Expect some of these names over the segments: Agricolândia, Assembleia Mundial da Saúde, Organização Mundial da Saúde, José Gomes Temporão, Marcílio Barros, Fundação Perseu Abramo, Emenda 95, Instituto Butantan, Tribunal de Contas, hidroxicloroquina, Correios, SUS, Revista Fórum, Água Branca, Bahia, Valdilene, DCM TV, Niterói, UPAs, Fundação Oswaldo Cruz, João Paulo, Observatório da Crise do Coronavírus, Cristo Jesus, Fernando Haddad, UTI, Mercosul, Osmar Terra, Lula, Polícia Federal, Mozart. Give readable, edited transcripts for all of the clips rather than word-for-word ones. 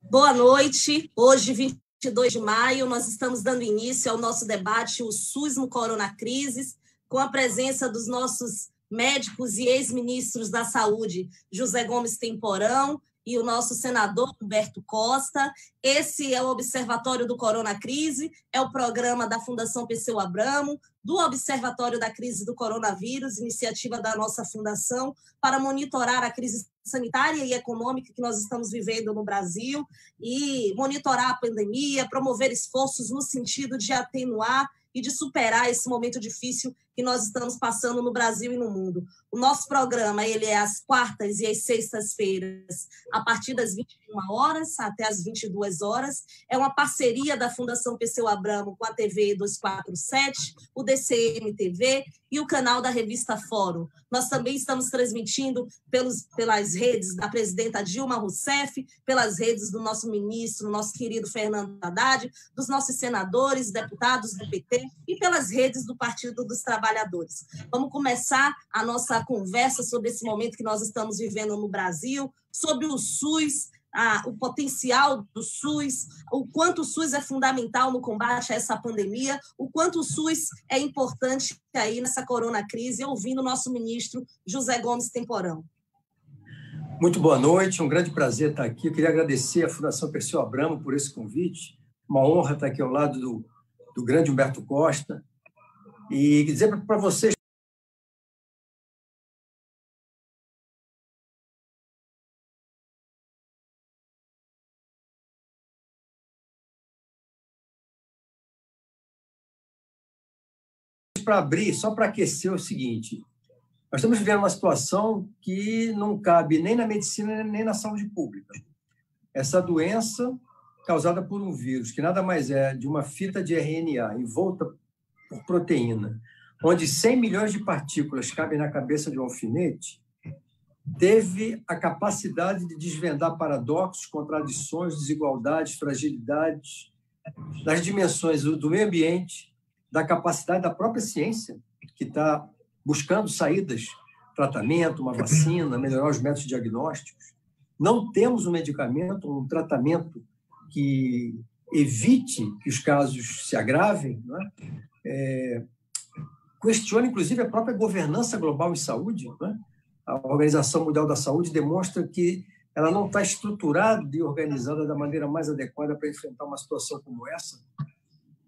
Boa noite. Hoje, 22 de maio, nós estamos dando início ao nosso debate, o SUS no Coronacrise, com a presença dos nossos médicos e ex-ministros da Saúde, José Gomes Temporão, e o nosso senador Humberto Costa. Esse é o Observatório do Coronacrise, é o programa da Fundação Perseu Abramo, do Observatório da Crise do Coronavírus, iniciativa da nossa fundação, para monitorar a crise sanitária e econômica que nós estamos vivendo no Brasil e monitorar a pandemia, promover esforços no sentido de atenuar e de superar esse momento difícil que nós estamos passando no Brasil e no mundo. O nosso programa ele é às quartas e às sextas-feiras, a partir das 21 horas até as 22 horas. É uma parceria da Fundação Perseu Abramo com a TV 247, o DCM TV e o canal da Revista Fórum. Nós também estamos transmitindo pelas redes da presidenta Dilma Rousseff, pelas redes do nosso ministro, nosso querido Fernando Haddad, dos nossos senadores, deputados do PT e pelas redes do Partido dos Trabalhadores. Vamos começar a nossa conversa sobre esse momento que nós estamos vivendo no Brasil, sobre o SUS, o potencial do SUS, o quanto o SUS é fundamental no combate a essa pandemia, o quanto o SUS é importante aí nessa coronacrise, ouvindo o nosso ministro José Gomes Temporão. Muito boa noite, um grande prazer estar aqui. Eu queria agradecer à Fundação Perseu Abramo por esse convite, uma honra estar aqui ao lado do grande Humberto Costa, e dizer para vocês para abrir, só para aquecer o seguinte: nós estamos vivendo uma situação que não cabe nem na medicina nem na saúde pública. Essa doença causada por um vírus, que nada mais é de uma fita de RNA envolta por proteína, onde 100 milhões de partículas cabem na cabeça de um alfinete, teve a capacidade de desvendar paradoxos, contradições, desigualdades, fragilidades nas dimensões do meio ambiente, da capacidade da própria ciência, que está buscando saídas, tratamento, uma vacina, melhorar os métodos diagnósticos. Não temos um medicamento, um tratamento que evite que os casos se agravem, não é? Questiona, inclusive, a própria governança global em saúde, não é? A Organização Mundial da Saúde demonstra que ela não está estruturada e organizada da maneira mais adequada para enfrentar uma situação como essa.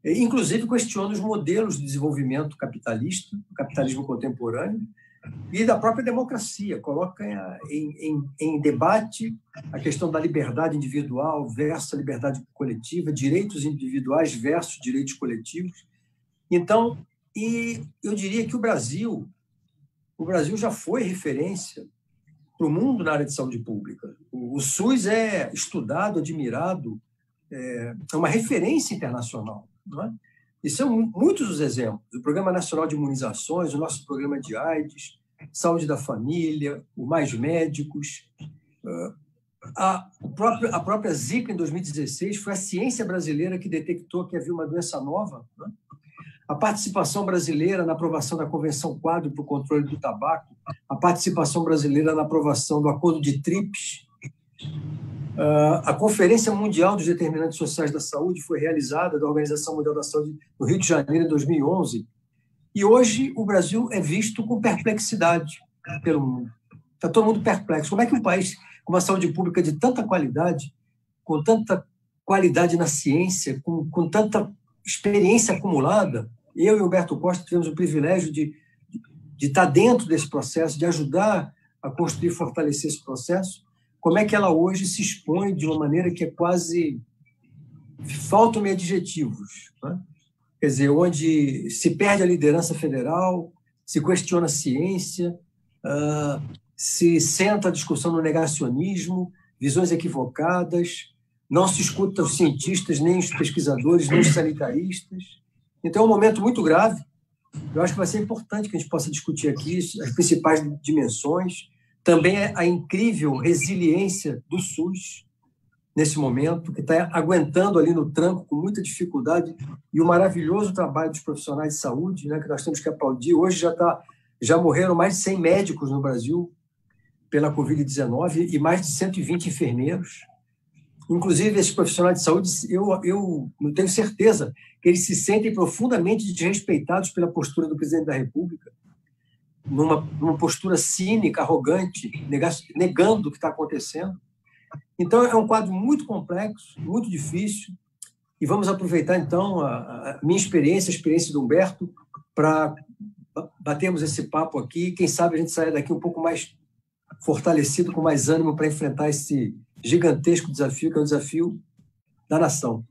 Inclusive, questiona os modelos de desenvolvimento capitalista, o capitalismo contemporâneo, e da própria democracia, coloca em debate a questão da liberdade individual versus a liberdade coletiva, direitos individuais versus direitos coletivos. Então, eu diria que o Brasil já foi referência para o mundo na área de saúde pública. O SUS é estudado, admirado, é uma referência internacional. Não é? E são muitos os exemplos. O Programa Nacional de Imunizações, o nosso programa de AIDS, Saúde da Família, o Mais Médicos. A própria Zika, em 2016, foi a ciência brasileira que detectou que havia uma doença nova. Não é? A participação brasileira na aprovação da Convenção Quadro para o Controle do Tabaco, a participação brasileira na aprovação do Acordo de Trips. A Conferência Mundial dos Determinantes Sociais da Saúde foi realizada da Organização Mundial da Saúde no Rio de Janeiro, em 2011. E hoje o Brasil é visto com perplexidade pelo mundo. Está todo mundo perplexo. Como é que um país com uma saúde pública de tanta qualidade, com tanta qualidade na ciência, com tanta experiência acumulada, eu e Humberto Costa tivemos o privilégio de estar dentro desse processo, de ajudar a construir e fortalecer esse processo, como é que ela hoje se expõe de uma maneira que é quase... Faltam-me adjetivos. Né? Quer dizer, onde se perde a liderança federal, se questiona a ciência, se senta a discussão no negacionismo, visões equivocadas, não se escuta os cientistas, nem os pesquisadores, nem os sanitaristas. Então, é um momento muito grave. Eu acho que vai ser importante que a gente possa discutir aqui as principais dimensões, também a incrível resiliência do SUS nesse momento, que está aguentando ali no tranco com muita dificuldade, e o maravilhoso trabalho dos profissionais de saúde, né, que nós temos que aplaudir. Hoje já morreram mais de 100 médicos no Brasil, pela Covid-19 e mais de 120 enfermeiros. Inclusive, esses profissionais de saúde, eu tenho certeza que eles se sentem profundamente desrespeitados pela postura do presidente da República, numa postura cínica, arrogante, negando o que está acontecendo. Então, é um quadro muito complexo, muito difícil, e vamos aproveitar, então, a minha experiência, a experiência do Humberto, para batermos esse papo aqui. Quem sabe a gente sair daqui um pouco mais fortalecido, com mais ânimo para enfrentar esse gigantesco desafio, que é o desafio da nação,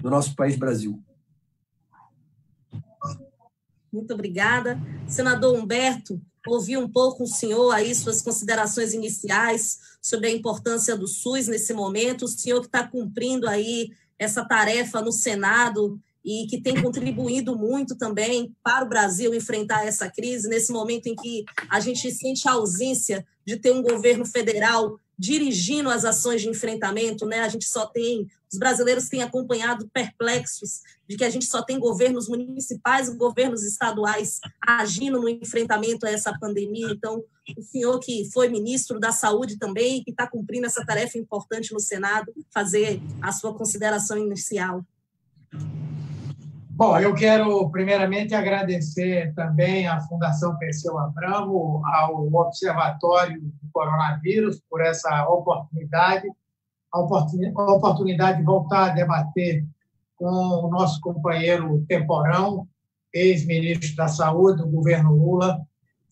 do nosso país Brasil. Muito obrigada. Senador Humberto, ouvi um pouco o senhor aí, suas considerações iniciais sobre a importância do SUS nesse momento, o senhor que está cumprindo aí essa tarefa no Senado e que tem contribuído muito também para o Brasil enfrentar essa crise, nesse momento em que a gente sente a ausência de ter um governo federal dirigindo as ações de enfrentamento, né? A gente só tem, os brasileiros têm acompanhado perplexos de que a gente só tem governos municipais e governos estaduais agindo no enfrentamento a essa pandemia. Então, o senhor que foi ministro da Saúde também, que está cumprindo essa tarefa importante no Senado, fazer a sua consideração inicial. Bom, eu quero primeiramente agradecer também à Fundação Perseu Abramo, ao Observatório do Coronavírus por essa oportunidade, a oportunidade de voltar a debater com o nosso companheiro Temporão, ex-ministro da Saúde do governo Lula.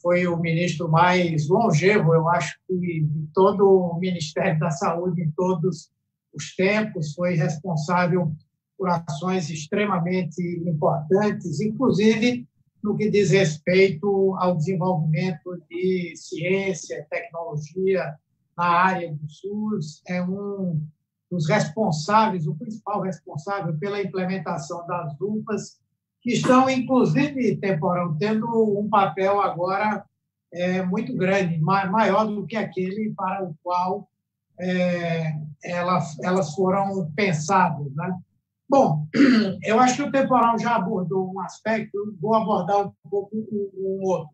Foi o ministro mais longevo, eu acho, de todo o Ministério da Saúde em todos os tempos, foi responsável por ações extremamente importantes, inclusive no que diz respeito ao desenvolvimento de ciência, tecnologia na área do SUS. É um dos responsáveis, o principal responsável pela implementação das UPAs, que estão, inclusive, Temporão, tendo um papel agora muito grande, maior do que aquele para o qual elas foram pensadas, né? Bom, eu acho que o Temporão já abordou um aspecto, vou abordar um pouco um outro.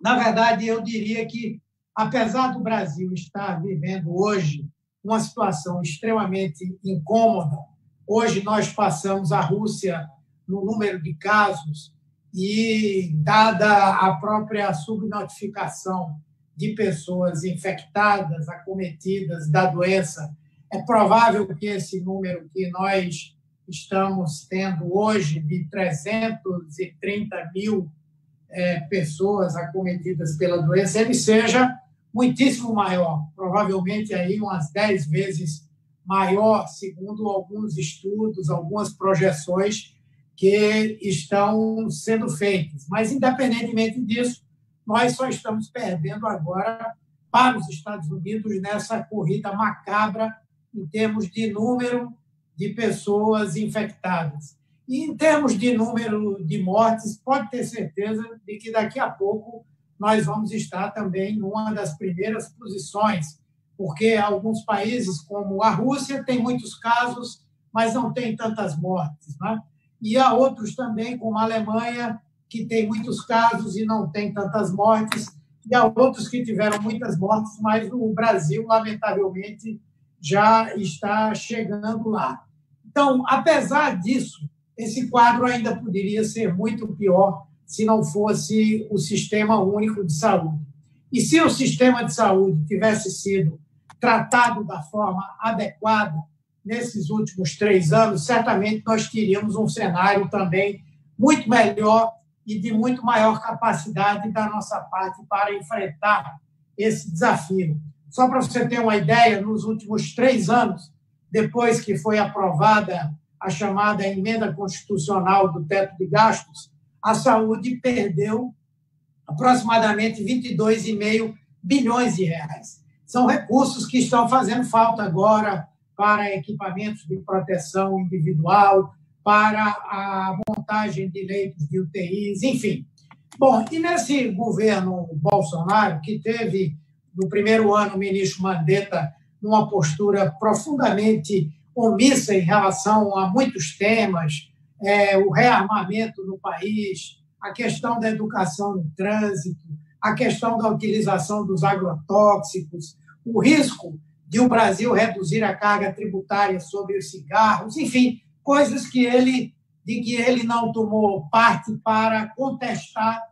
Na verdade, eu diria que, apesar do Brasil estar vivendo hoje uma situação extremamente incômoda, hoje nós passamos a Rússia no número de casos e, dada a própria subnotificação de pessoas infectadas, acometidas da doença, é provável que esse número que nós estamos tendo hoje, de 330 mil pessoas acometidas pela doença, ele seja muitíssimo maior, provavelmente aí umas 10 vezes maior, segundo alguns estudos, algumas projeções que estão sendo feitas. Mas, independentemente disso, nós só estamos perdendo agora para os Estados Unidos nessa corrida macabra em termos de número de pessoas infectadas. E, em termos de número de mortes, pode ter certeza de que, daqui a pouco, nós vamos estar também em uma das primeiras posições, porque alguns países, como a Rússia, tem muitos casos, mas não tem tantas mortes, né? E há outros também, como a Alemanha, que tem muitos casos e não tem tantas mortes, e há outros que tiveram muitas mortes, mas o Brasil, lamentavelmente, já está chegando lá. Então, apesar disso, esse quadro ainda poderia ser muito pior se não fosse o Sistema Único de Saúde. E se o sistema de saúde tivesse sido tratado da forma adequada nesses últimos 3 anos, certamente nós teríamos um cenário também muito melhor e de muito maior capacidade da nossa parte para enfrentar esse desafio. Só para você ter uma ideia, nos últimos 3 anos, depois que foi aprovada a chamada Emenda Constitucional do Teto de Gastos, a saúde perdeu aproximadamente 22,5 bilhões de reais. São recursos que estão fazendo falta agora para equipamentos de proteção individual, para a montagem de leitos de UTIs, enfim. Bom, e nesse governo Bolsonaro, que teve no primeiro ano, o ministro Mandetta, numa postura profundamente omissa em relação a muitos temas, o rearmamento no país, a questão da educação no trânsito, a questão da utilização dos agrotóxicos, o risco de o Brasil reduzir a carga tributária sobre os cigarros, enfim, coisas que ele não tomou parte para contestar,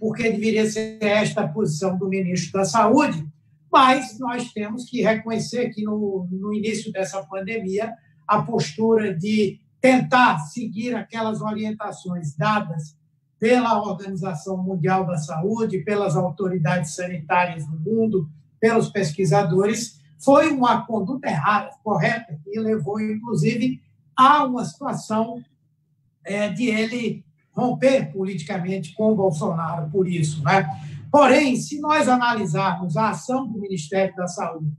porque deveria ser esta a posição do ministro da Saúde. Mas nós temos que reconhecer que, no início dessa pandemia, a postura de tentar seguir aquelas orientações dadas pela Organização Mundial da Saúde, pelas autoridades sanitárias do mundo, pelos pesquisadores, foi uma conduta errada, correta, e levou, inclusive, a uma situação de ele romper politicamente com o Bolsonaro por isso, né? Porém, se nós analisarmos a ação do Ministério da Saúde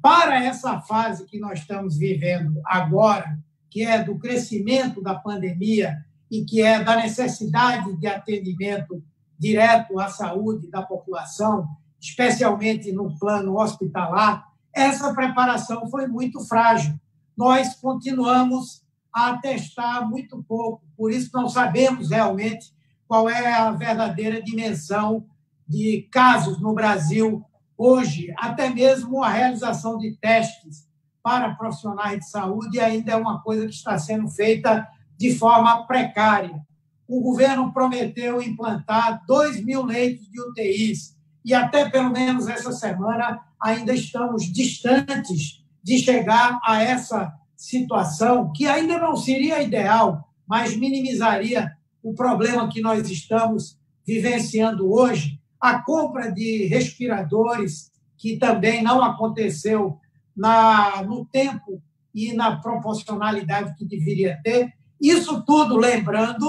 para essa fase que nós estamos vivendo agora, que é do crescimento da pandemia e que é da necessidade de atendimento direto à saúde da população, especialmente no plano hospitalar, essa preparação foi muito frágil. Nós continuamos a testar muito pouco, por isso não sabemos realmente qual é a verdadeira dimensão de casos no Brasil hoje. Até mesmo a realização de testes para profissionais de saúde ainda é uma coisa que está sendo feita de forma precária. O governo prometeu implantar 2.000 leitos de UTIs e até pelo menos essa semana ainda estamos distantes de chegar a essa situação, que ainda não seria ideal, mas minimizaria o problema que nós estamos vivenciando hoje. A compra de respiradores, que também não aconteceu no tempo e na proporcionalidade que deveria ter. Isso tudo lembrando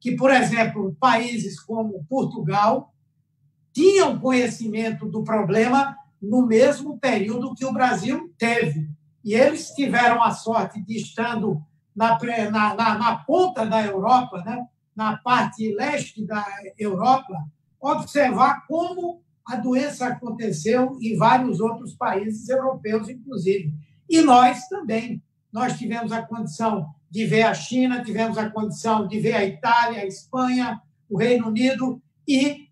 que, por exemplo, países como Portugal tinham conhecimento do problema no mesmo período que o Brasil teve. E eles tiveram a sorte de, estando na ponta da Europa, né, na parte leste da Europa, observar como a doença aconteceu em vários outros países europeus, inclusive. E nós também. Nós tivemos a condição de ver a China, tivemos a condição de ver a Itália, a Espanha, o Reino Unido e,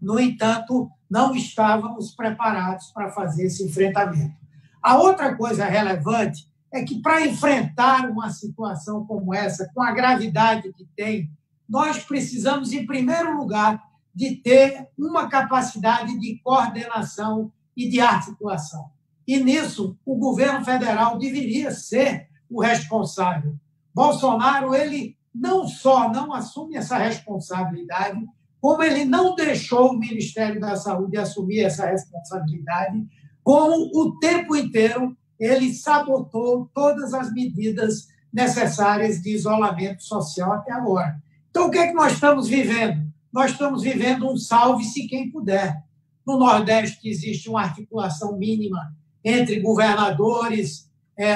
no entanto, não estávamos preparados para fazer esse enfrentamento. A outra coisa relevante é que, para enfrentar uma situação como essa, com a gravidade que tem, nós precisamos, em primeiro lugar, de ter uma capacidade de coordenação e de articulação. E, nisso, o governo federal deveria ser o responsável. Bolsonaro, ele não só não assume essa responsabilidade, como ele não deixou o Ministério da Saúde assumir essa responsabilidade, como o tempo inteiro ele sabotou todas as medidas necessárias de isolamento social até agora. Então, o que é que nós estamos vivendo? Nós estamos vivendo um salve-se quem puder. No Nordeste existe uma articulação mínima entre governadores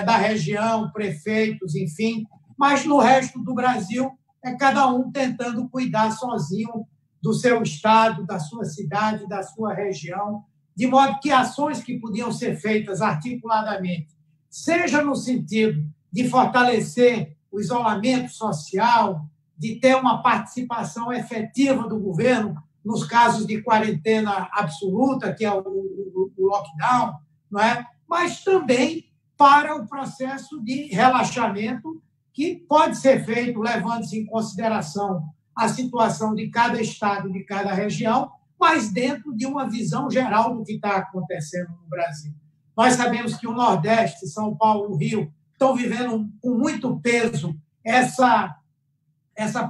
da região, prefeitos, enfim, mas no resto do Brasil é cada um tentando cuidar sozinho do seu estado, da sua cidade, da sua região, de modo que ações que podiam ser feitas articuladamente, seja no sentido de fortalecer o isolamento social, de ter uma participação efetiva do governo nos casos de quarentena absoluta, que é o lockdown, não é? Mas também para o processo de relaxamento que pode ser feito levando-se em consideração a situação de cada estado, de cada região, mas dentro de uma visão geral do que está acontecendo no Brasil. Nós sabemos que o Nordeste, São Paulo, Rio, estão vivendo com muito peso essa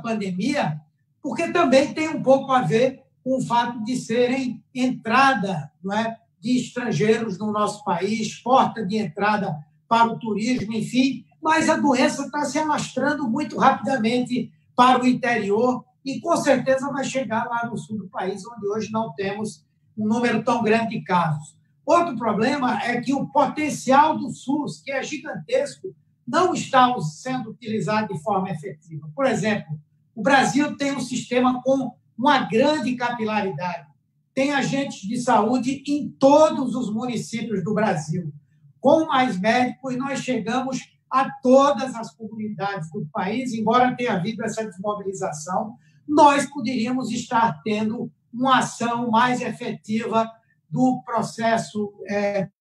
pandemia, porque também tem um pouco a ver com o fato de serem entrada, não é, de estrangeiros no nosso país, porta de entrada para o turismo, enfim, mas a doença está se alastrando muito rapidamente para o interior e, com certeza, vai chegar lá no sul do país, onde hoje não temos um número tão grande de casos. Outro problema é que o potencial do SUS, que é gigantesco, não está sendo utilizado de forma efetiva. Por exemplo, o Brasil tem um sistema com uma grande capilaridade. Tem agentes de saúde em todos os municípios do Brasil. Com mais médicos, nós chegamos a todas as comunidades do país, embora tenha havido essa desmobilização, nós poderíamos estar tendo uma ação mais efetiva do processo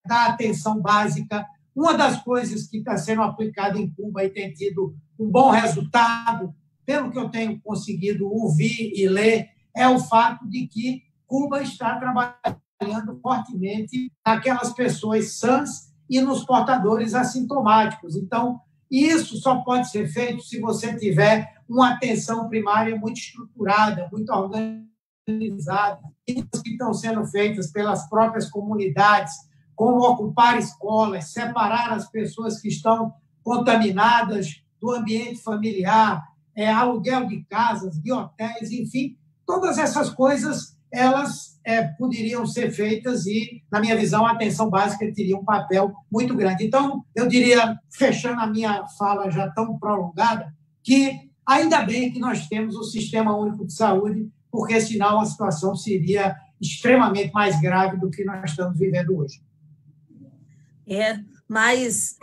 da atenção básica. Uma das coisas que está sendo aplicada em Cuba e tem tido um bom resultado, pelo que eu tenho conseguido ouvir e ler, é o fato de que Cuba está trabalhando fortemente naquelas pessoas sãs e nos portadores assintomáticos. Então, isso só pode ser feito se você tiver uma atenção primária muito estruturada, muito organizada, que estão sendo feitas pelas próprias comunidades, como ocupar escolas, separar as pessoas que estão contaminadas do ambiente familiar, aluguel de casas, de hotéis, enfim, todas essas coisas elas poderiam ser feitas e, na minha visão, a atenção básica teria um papel muito grande. Então, eu diria, fechando a minha fala já tão prolongada, que ainda bem que nós temos o Sistema Único de Saúde, porque, senão, a situação seria extremamente mais grave do que nós estamos vivendo hoje. Mas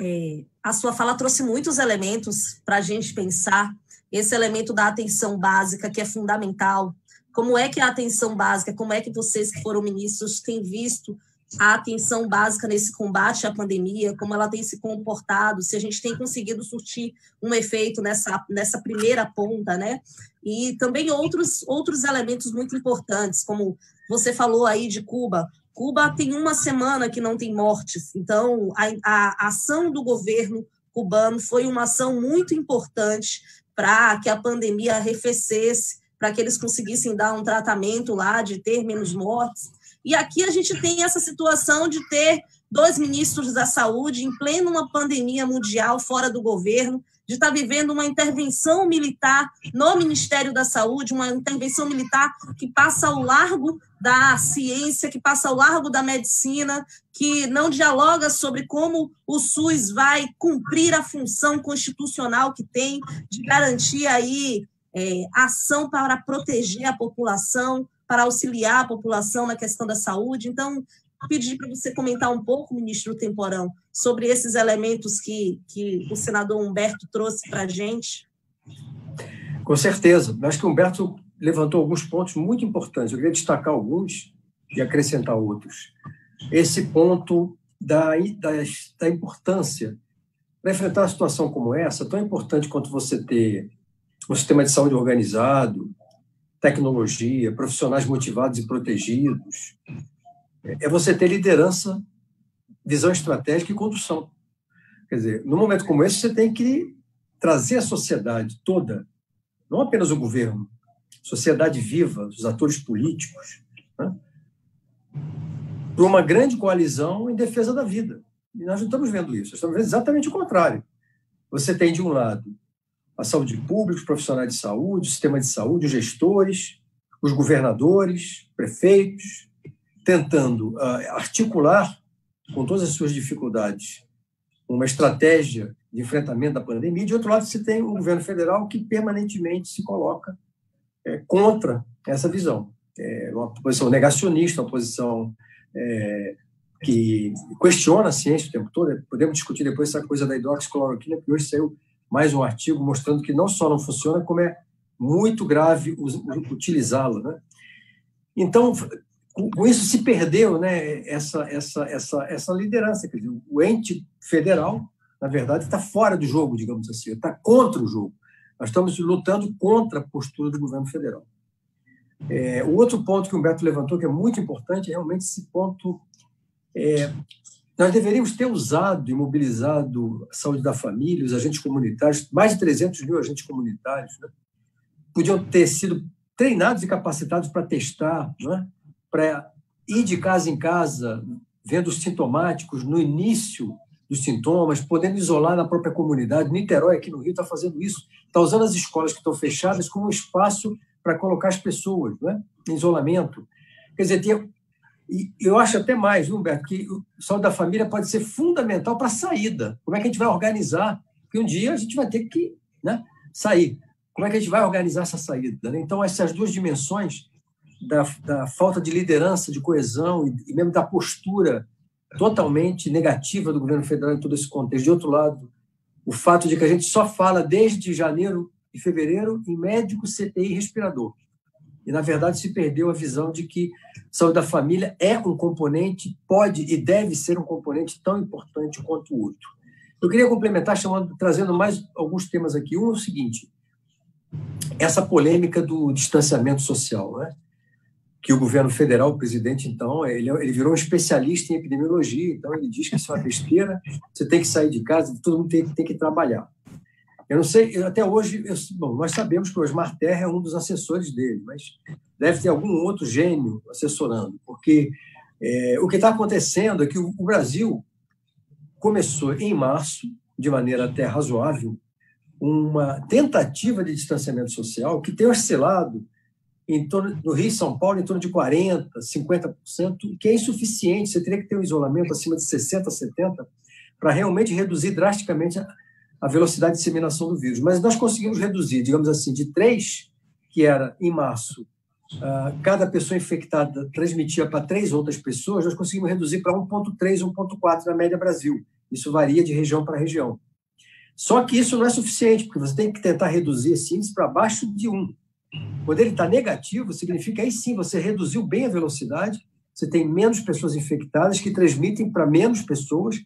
a sua fala trouxe muitos elementos para a gente pensar esse elemento da atenção básica, que é fundamental. Como é que a atenção básica, como é que vocês que foram ministros têm visto a atenção básica nesse combate à pandemia, como ela tem se comportado, se a gente tem conseguido surtir um efeito nessa primeira ponta, né? E também outros elementos muito importantes, como você falou aí de Cuba. Cuba tem uma semana que não tem mortes, então a ação do governo cubano foi uma ação muito importante para que a pandemia arrefecesse, para que eles conseguissem dar um tratamento lá de ter menos mortes. E aqui a gente tem essa situação de ter 2 ministros da saúde em plena uma pandemia mundial fora do governo, de estar vivendo uma intervenção militar no Ministério da Saúde, uma intervenção militar que passa ao largo da ciência, que passa ao largo da medicina, que não dialoga sobre como o SUS vai cumprir a função constitucional que tem de garantir aí, ação para proteger a população, para auxiliar a população na questão da saúde. Então, pedi para você comentar um pouco, ministro Temporão, sobre esses elementos que o senador Humberto trouxe para a gente. Com certeza. Acho que o Humberto levantou alguns pontos muito importantes. Eu queria destacar alguns e acrescentar outros. Esse ponto da importância. Para enfrentar uma situação como essa, tão importante quanto você ter um sistema de saúde organizado, tecnologia, profissionais motivados e protegidos, é você ter liderança, visão estratégica e condução. Quer dizer, num momento como esse, você tem que trazer a sociedade toda, não apenas o governo, sociedade viva, os atores políticos, né, para uma grande coalizão em defesa da vida. E nós não estamos vendo isso, nós estamos vendo exatamente o contrário. Você tem, de um lado, a saúde pública, os profissionais de saúde, o sistema de saúde, os gestores, os governadores, prefeitos, tentando articular, com todas as suas dificuldades, uma estratégia de enfrentamento da pandemia. De outro lado, você tem o governo federal que permanentemente se coloca contra essa visão. É uma posição negacionista, uma posição que questiona a ciência o tempo todo. Podemos discutir depois essa coisa da hidroxicloroquina, que hoje saiu mais um artigo mostrando que não só não funciona, como é muito grave utilizá-lo, né? Então, com isso se perdeu, né, essa liderança. Quer dizer, o ente federal, na verdade, está fora do jogo, digamos assim, está contra o jogo. Nós estamos lutando contra a postura do governo federal. O outro ponto que o Humberto levantou, que é muito importante, é realmente esse ponto... Nós deveríamos ter usado e mobilizado a saúde da família, os agentes comunitários, mais de 300 mil agentes comunitários, né? Podiam ter sido treinados e capacitados para testar, né? Para ir de casa em casa, vendo os sintomáticos no início dos sintomas, podendo isolar na própria comunidade. Niterói, aqui no Rio, está fazendo isso, está usando as escolas que estão fechadas como um espaço para colocar as pessoas, né, em isolamento. Quer dizer, e eu acho até mais, Humberto, que o saúde da família pode ser fundamental para a saída. Como é que a gente vai organizar? Porque um dia a gente vai ter que, né, sair. Como é que a gente vai organizar essa saída? Então, essas duas dimensões da falta de liderança, de coesão e mesmo da postura totalmente negativa do governo federal em todo esse contexto. De outro lado, o fato de que a gente só fala desde janeiro e fevereiro em médico, CTI e respirador. E, na verdade, se perdeu a visão de que saúde da família é um componente, pode e deve ser um componente tão importante quanto o outro. Eu queria complementar, trazendo mais alguns temas aqui. Um é o seguinte, essa polêmica do distanciamento social, né? Que o governo federal, o presidente, então, ele virou um especialista em epidemiologia, então ele diz que isso é uma besteira, você tem que sair de casa, todo mundo tem que trabalhar. Eu não sei, até hoje, nós sabemos que o Osmar Terra é um dos assessores dele, mas deve ter algum outro gênio assessorando, porque o que está acontecendo é que o Brasil começou, em março, de maneira até razoável, uma tentativa de distanciamento social que tem oscilado em torno, no Rio e São Paulo em torno de 40%, 50%, que é insuficiente, você teria que ter um isolamento acima de 60%, 70%, para realmente reduzir drasticamente a velocidade de disseminação do vírus. Mas nós conseguimos reduzir, digamos assim, de 3, que era em março, cada pessoa infectada transmitia para 3 outras pessoas, nós conseguimos reduzir para 1,3, 1,4 na média Brasil. Isso varia de região para região. Só que isso não é suficiente, porque você tem que tentar reduzir esse índice para abaixo de 1. Quando ele está negativo, significa aí sim você reduziu bem a velocidade, você tem menos pessoas infectadas que transmitem para menos pessoas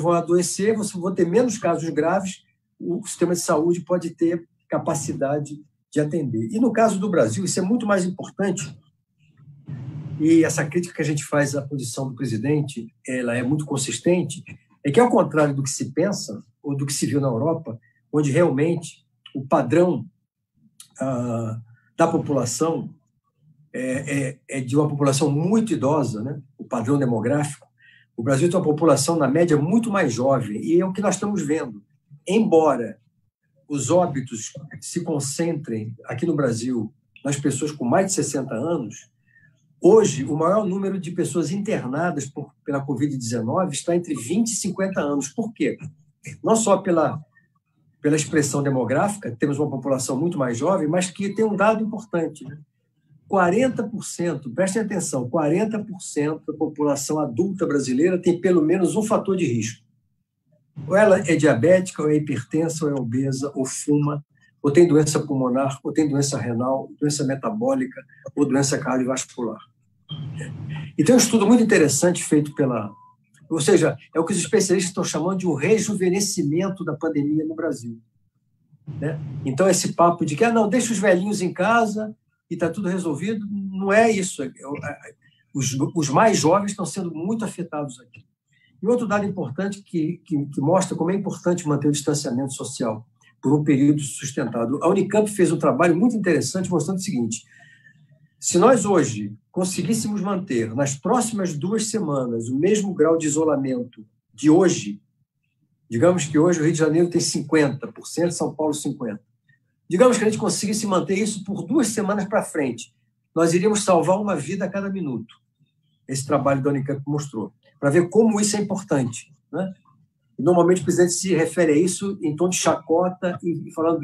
vão adoecer, você vai ter menos casos graves, o sistema de saúde pode ter capacidade de atender. E no caso do Brasil, isso é muito mais importante, e essa crítica que a gente faz à posição do presidente, ela é muito consistente, é que ao contrário do que se pensa, ou do que se viu na Europa, onde realmente o padrão da população é de uma população muito idosa, né? O padrão demográfico, o Brasil tem uma população, na média, muito mais jovem, e é o que nós estamos vendo. Embora os óbitos se concentrem aqui no Brasil nas pessoas com mais de 60 anos, hoje o maior número de pessoas internadas pela Covid-19 está entre 20 e 50 anos. Por quê? Não só pela expressão demográfica, temos uma população muito mais jovem, mas que tem um dado importante, né? 40%, prestem atenção, 40% da população adulta brasileira tem pelo menos um fator de risco. Ou ela é diabética, ou é hipertensa, ou é obesa, ou fuma, ou tem doença pulmonar, ou tem doença renal, doença metabólica, ou doença cardiovascular. E tem um estudo muito interessante feito ou seja, é o que os especialistas estão chamando de um rejuvenescimento da pandemia no Brasil, né? Então, esse papo de que, não, deixa os velhinhos em casa e está tudo resolvido, não é isso. Os mais jovens estão sendo muito afetados aqui. E outro dado importante que mostra como é importante manter o distanciamento social por um período sustentado. A Unicamp fez um trabalho muito interessante mostrando o seguinte, se nós hoje conseguíssemos manter nas próximas 2 semanas o mesmo grau de isolamento de hoje, digamos que hoje o Rio de Janeiro tem 50%, São Paulo 50%, digamos que a gente conseguisse manter isso por 2 semanas para frente. Nós iríamos salvar uma vida a cada minuto. Esse trabalho da Unicamp mostrou. Para ver como isso é importante, né? E normalmente o presidente se refere a isso em tom de chacota e falando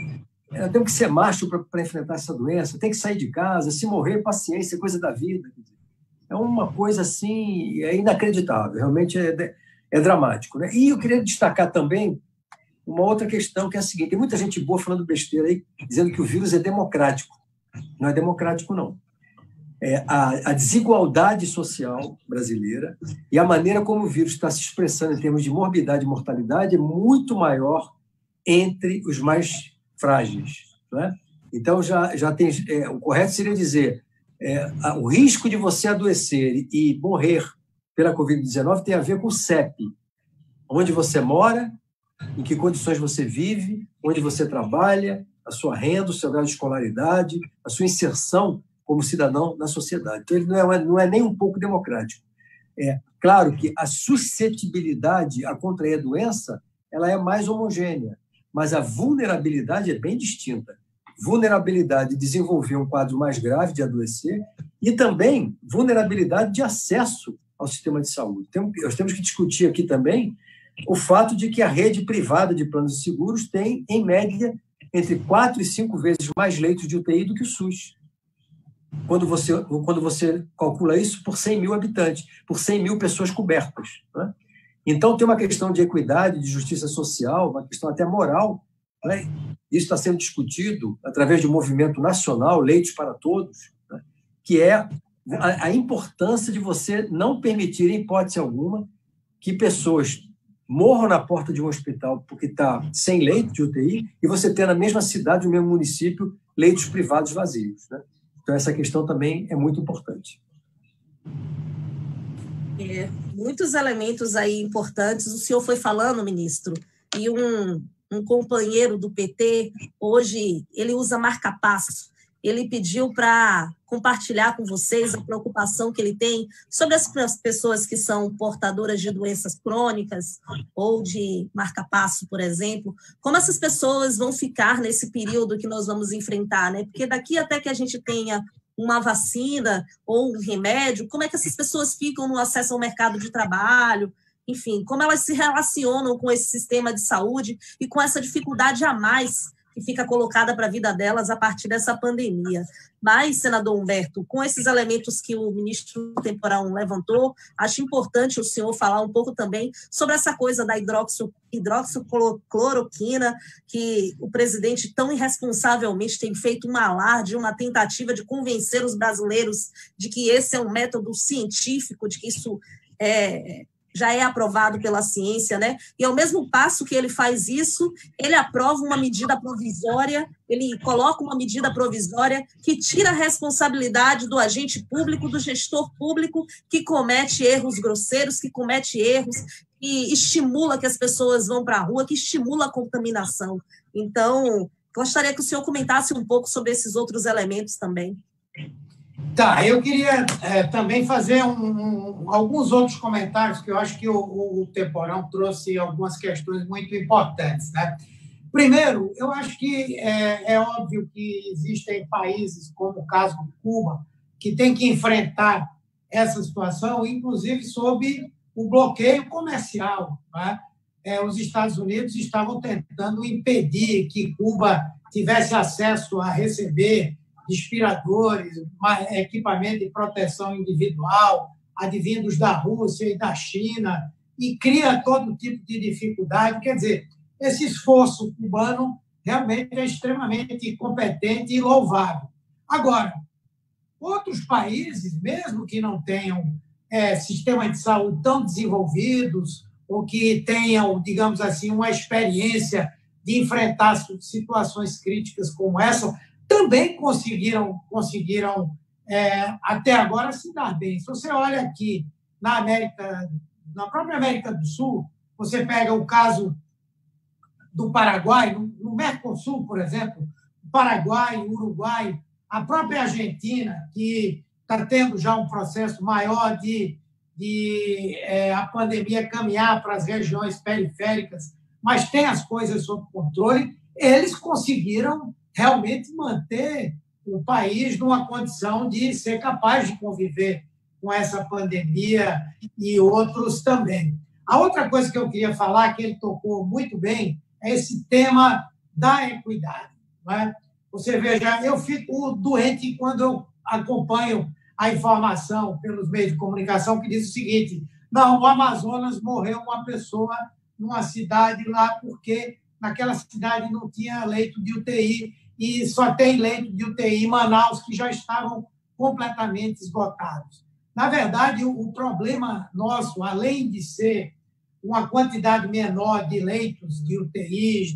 temos que ser macho para enfrentar essa doença, tem que sair de casa, se morrer, paciência, coisa da vida. É uma coisa assim, é inacreditável, realmente é dramático, né? E eu queria destacar também uma outra questão que é a seguinte, tem muita gente boa falando besteira aí, dizendo que o vírus é democrático. Não é democrático, não. É a desigualdade social brasileira e a maneira como o vírus está se expressando em termos de morbidade e mortalidade é muito maior entre os mais frágeis, né? Então, já tem, o correto seria dizer o risco de você adoecer e morrer pela Covid-19 tem a ver com o CEP, onde você mora, em que condições você vive, onde você trabalha, a sua renda, o seu grau de escolaridade, a sua inserção como cidadão na sociedade. Então, ele não é nem um pouco democrático. É claro que a suscetibilidade a contrair a doença ela é mais homogênea, mas a vulnerabilidade é bem distinta. Vulnerabilidade de desenvolver um quadro mais grave, de adoecer, e também vulnerabilidade de acesso ao sistema de saúde. Nós temos que discutir aqui também o fato de que a rede privada de planos de seguros tem, em média, entre 4 e 5 vezes mais leitos de UTI do que o SUS. Quando você calcula isso por 100 mil habitantes, por 100 mil pessoas cobertas, né? Então, tem uma questão de equidade, de justiça social, uma questão até moral, Né? Isso está sendo discutido através de um movimento nacional, Leitos para Todos, né? Que é a importância de você não permitir, em hipótese alguma, que pessoas morram na porta de um hospital porque está sem leito de UTI e você ter na mesma cidade, no mesmo município, leitos privados vazios. Né? Então, essa questão também é muito importante. Muitos elementos aí importantes. O senhor foi falando, ministro, e um companheiro do PT, hoje, ele usa marca-passo. Ele pediu para compartilhar com vocês a preocupação que ele tem sobre as pessoas que são portadoras de doenças crônicas ou de marca-passo, por exemplo. Como essas pessoas vão ficar nesse período que nós vamos enfrentar, né? Porque daqui até que a gente tenha uma vacina ou um remédio, como é que essas pessoas ficam no acesso ao mercado de trabalho? Enfim, como elas se relacionam com esse sistema de saúde e com essa dificuldade a mais que fica colocada para a vida delas a partir dessa pandemia. Mas, senador Humberto, com esses elementos que o ministro Temporão levantou, acho importante o senhor falar um pouco também sobre essa coisa da hidroxicloroquina, que o presidente tão irresponsavelmente tem feito um alarde, uma tentativa de convencer os brasileiros de que esse é um método científico, de que isso é... já é aprovado pela ciência, né? E ao mesmo passo que ele faz isso, ele aprova uma medida provisória, ele coloca uma medida provisória que tira a responsabilidade do agente público, do gestor público, que comete erros grosseiros, que comete erros, que estimula que as pessoas vão para a rua, que estimula a contaminação. Então, gostaria que o senhor comentasse um pouco sobre esses outros elementos também. Tá, eu queria também fazer alguns outros comentários, que eu acho que o Temporão trouxe algumas questões muito importantes, né? Primeiro, eu acho que é óbvio que existem países, como o caso de Cuba, que tem que enfrentar essa situação, inclusive sob o bloqueio comercial, né? Os Estados Unidos estavam tentando impedir que Cuba tivesse acesso a receber respiradores, equipamento de proteção individual, advindos da Rússia e da China, e cria todo tipo de dificuldade. Quer dizer, esse esforço cubano realmente é extremamente competente e louvável. Agora, outros países, mesmo que não tenham sistemas de saúde tão desenvolvidos ou que tenham, digamos assim, uma experiência de enfrentar situações críticas como essa, também conseguiram até agora se dar bem. Se você olha aqui na América, na própria América do Sul, você pega o caso do Paraguai, no Mercosul, por exemplo, Paraguai, Uruguai, a própria Argentina, que está tendo já um processo maior de a pandemia caminhar para as regiões periféricas, mas tem as coisas sob controle, eles conseguiram realmente manter o país numa condição de ser capaz de conviver com essa pandemia e outros também. A outra coisa que eu queria falar, que ele tocou muito bem, é esse tema da equidade, não é? Você veja, eu fico doente quando eu acompanho a informação pelos meios de comunicação que diz o seguinte: não, no Amazonas morreu uma pessoa numa cidade lá porque naquela cidade não tinha leito de UTI, e só tem leito de UTI em Manaus, que já estavam completamente esgotados. Na verdade, o problema nosso, além de ser uma quantidade menor de leitos de UTIs,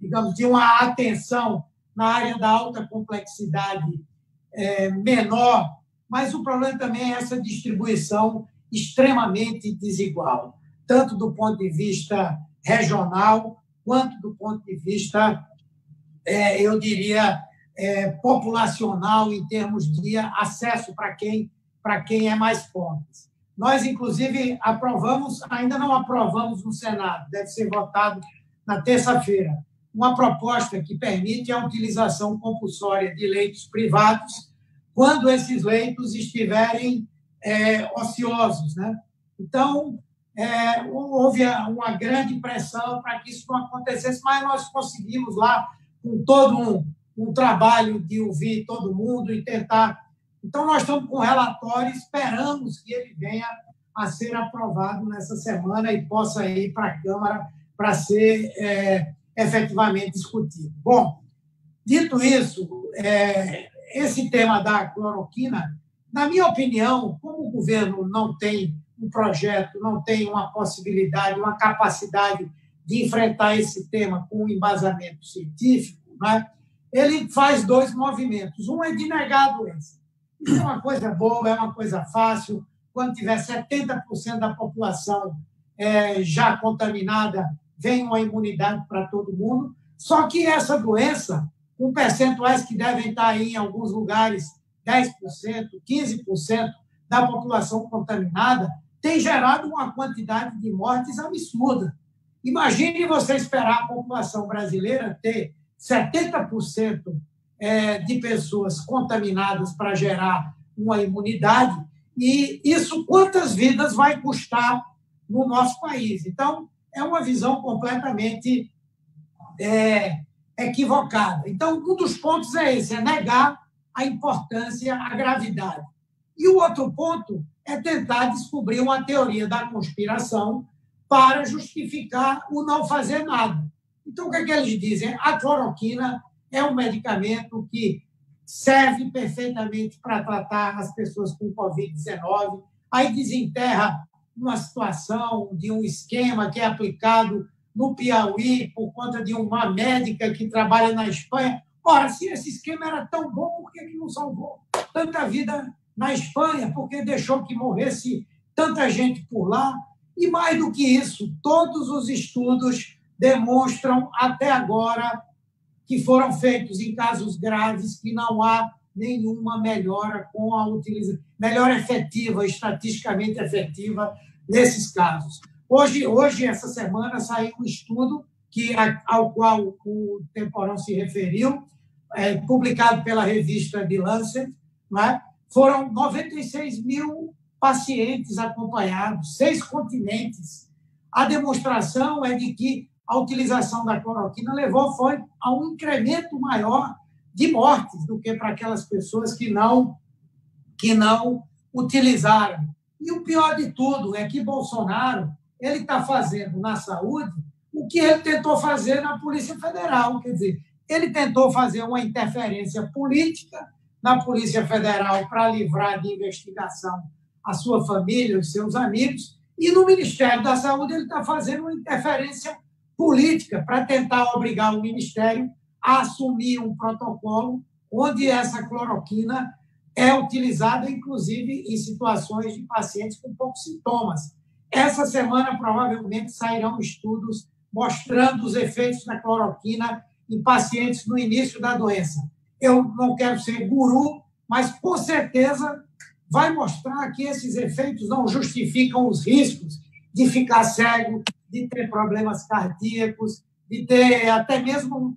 digamos, de uma atenção na área da alta complexidade menor, mas o problema também é essa distribuição extremamente desigual, tanto do ponto de vista regional, quanto do ponto de vista, eu diria, populacional, em termos de acesso para quem é mais pobre. Nós, inclusive, aprovamos, ainda não aprovamos no Senado, deve ser votado na terça-feira, uma proposta que permite a utilização compulsória de leitos privados quando esses leitos estiverem ociosos, né? Então, houve uma grande pressão para que isso não acontecesse, mas nós conseguimos lá, com todo um trabalho de ouvir todo mundo e tentar. Então, nós estamos com o relatório, esperamos que ele venha a ser aprovado nessa semana e possa ir para a Câmara para ser efetivamente discutido. Bom, dito isso, esse tema da cloroquina, na minha opinião, como o governo não tem um projeto, não tem uma possibilidade, uma capacidade de enfrentar esse tema com um embasamento científico, né? Ele faz dois movimentos. Um é de negar a doença. Isso é uma coisa boa, é uma coisa fácil. Quando tiver 70% da população já contaminada, vem uma imunidade para todo mundo. Só que essa doença, com percentuais que devem estar aí em alguns lugares, 10%, 15% da população contaminada, tem gerado uma quantidade de mortes absurda. Imagine você esperar a população brasileira ter 70% de pessoas contaminadas para gerar uma imunidade, e isso quantas vidas vai custar no nosso país? Então, é uma visão completamente equivocada. Então, um dos pontos é esse, é negar a importância, a gravidade. E o outro ponto é tentar descobrir uma teoria da conspiração para justificar o não fazer nada. Então, o que é que eles dizem? A cloroquina é um medicamento que serve perfeitamente para tratar as pessoas com Covid-19. Aí desenterra uma situação de um esquema que é aplicado no Piauí por conta de uma médica que trabalha na Espanha. Ora, se esse esquema era tão bom, por que não salvou tanta vida na Espanha? Por que deixou que morresse tanta gente por lá? E, mais do que isso, todos os estudos demonstram até agora que foram feitos em casos graves que não há nenhuma melhora com a utilização, melhora efetiva, estatisticamente efetiva nesses casos. Hoje essa semana, saiu um estudo ao qual o Temporão se referiu, publicado pela revista The Lancet, né? Foram 96 mil pacientes acompanhados, 6 continentes. A demonstração é de que a utilização da cloroquina levou a um incremento maior de mortes do que para aquelas pessoas que não utilizaram. E o pior de tudo é que Bolsonaro está fazendo na saúde o que ele tentou fazer na Polícia Federal. Quer dizer, ele tentou fazer uma interferência política na Polícia Federal para livrar de investigação a sua família, os seus amigos, e no Ministério da Saúde ele está fazendo uma interferência política para tentar obrigar o Ministério a assumir um protocolo onde essa cloroquina é utilizada, inclusive, em situações de pacientes com poucos sintomas. Essa semana, provavelmente, sairão estudos mostrando os efeitos da cloroquina em pacientes no início da doença. Eu não quero ser guru, mas, com certeza, vai mostrar que esses efeitos não justificam os riscos de ficar cego, de ter problemas cardíacos, de ter até mesmo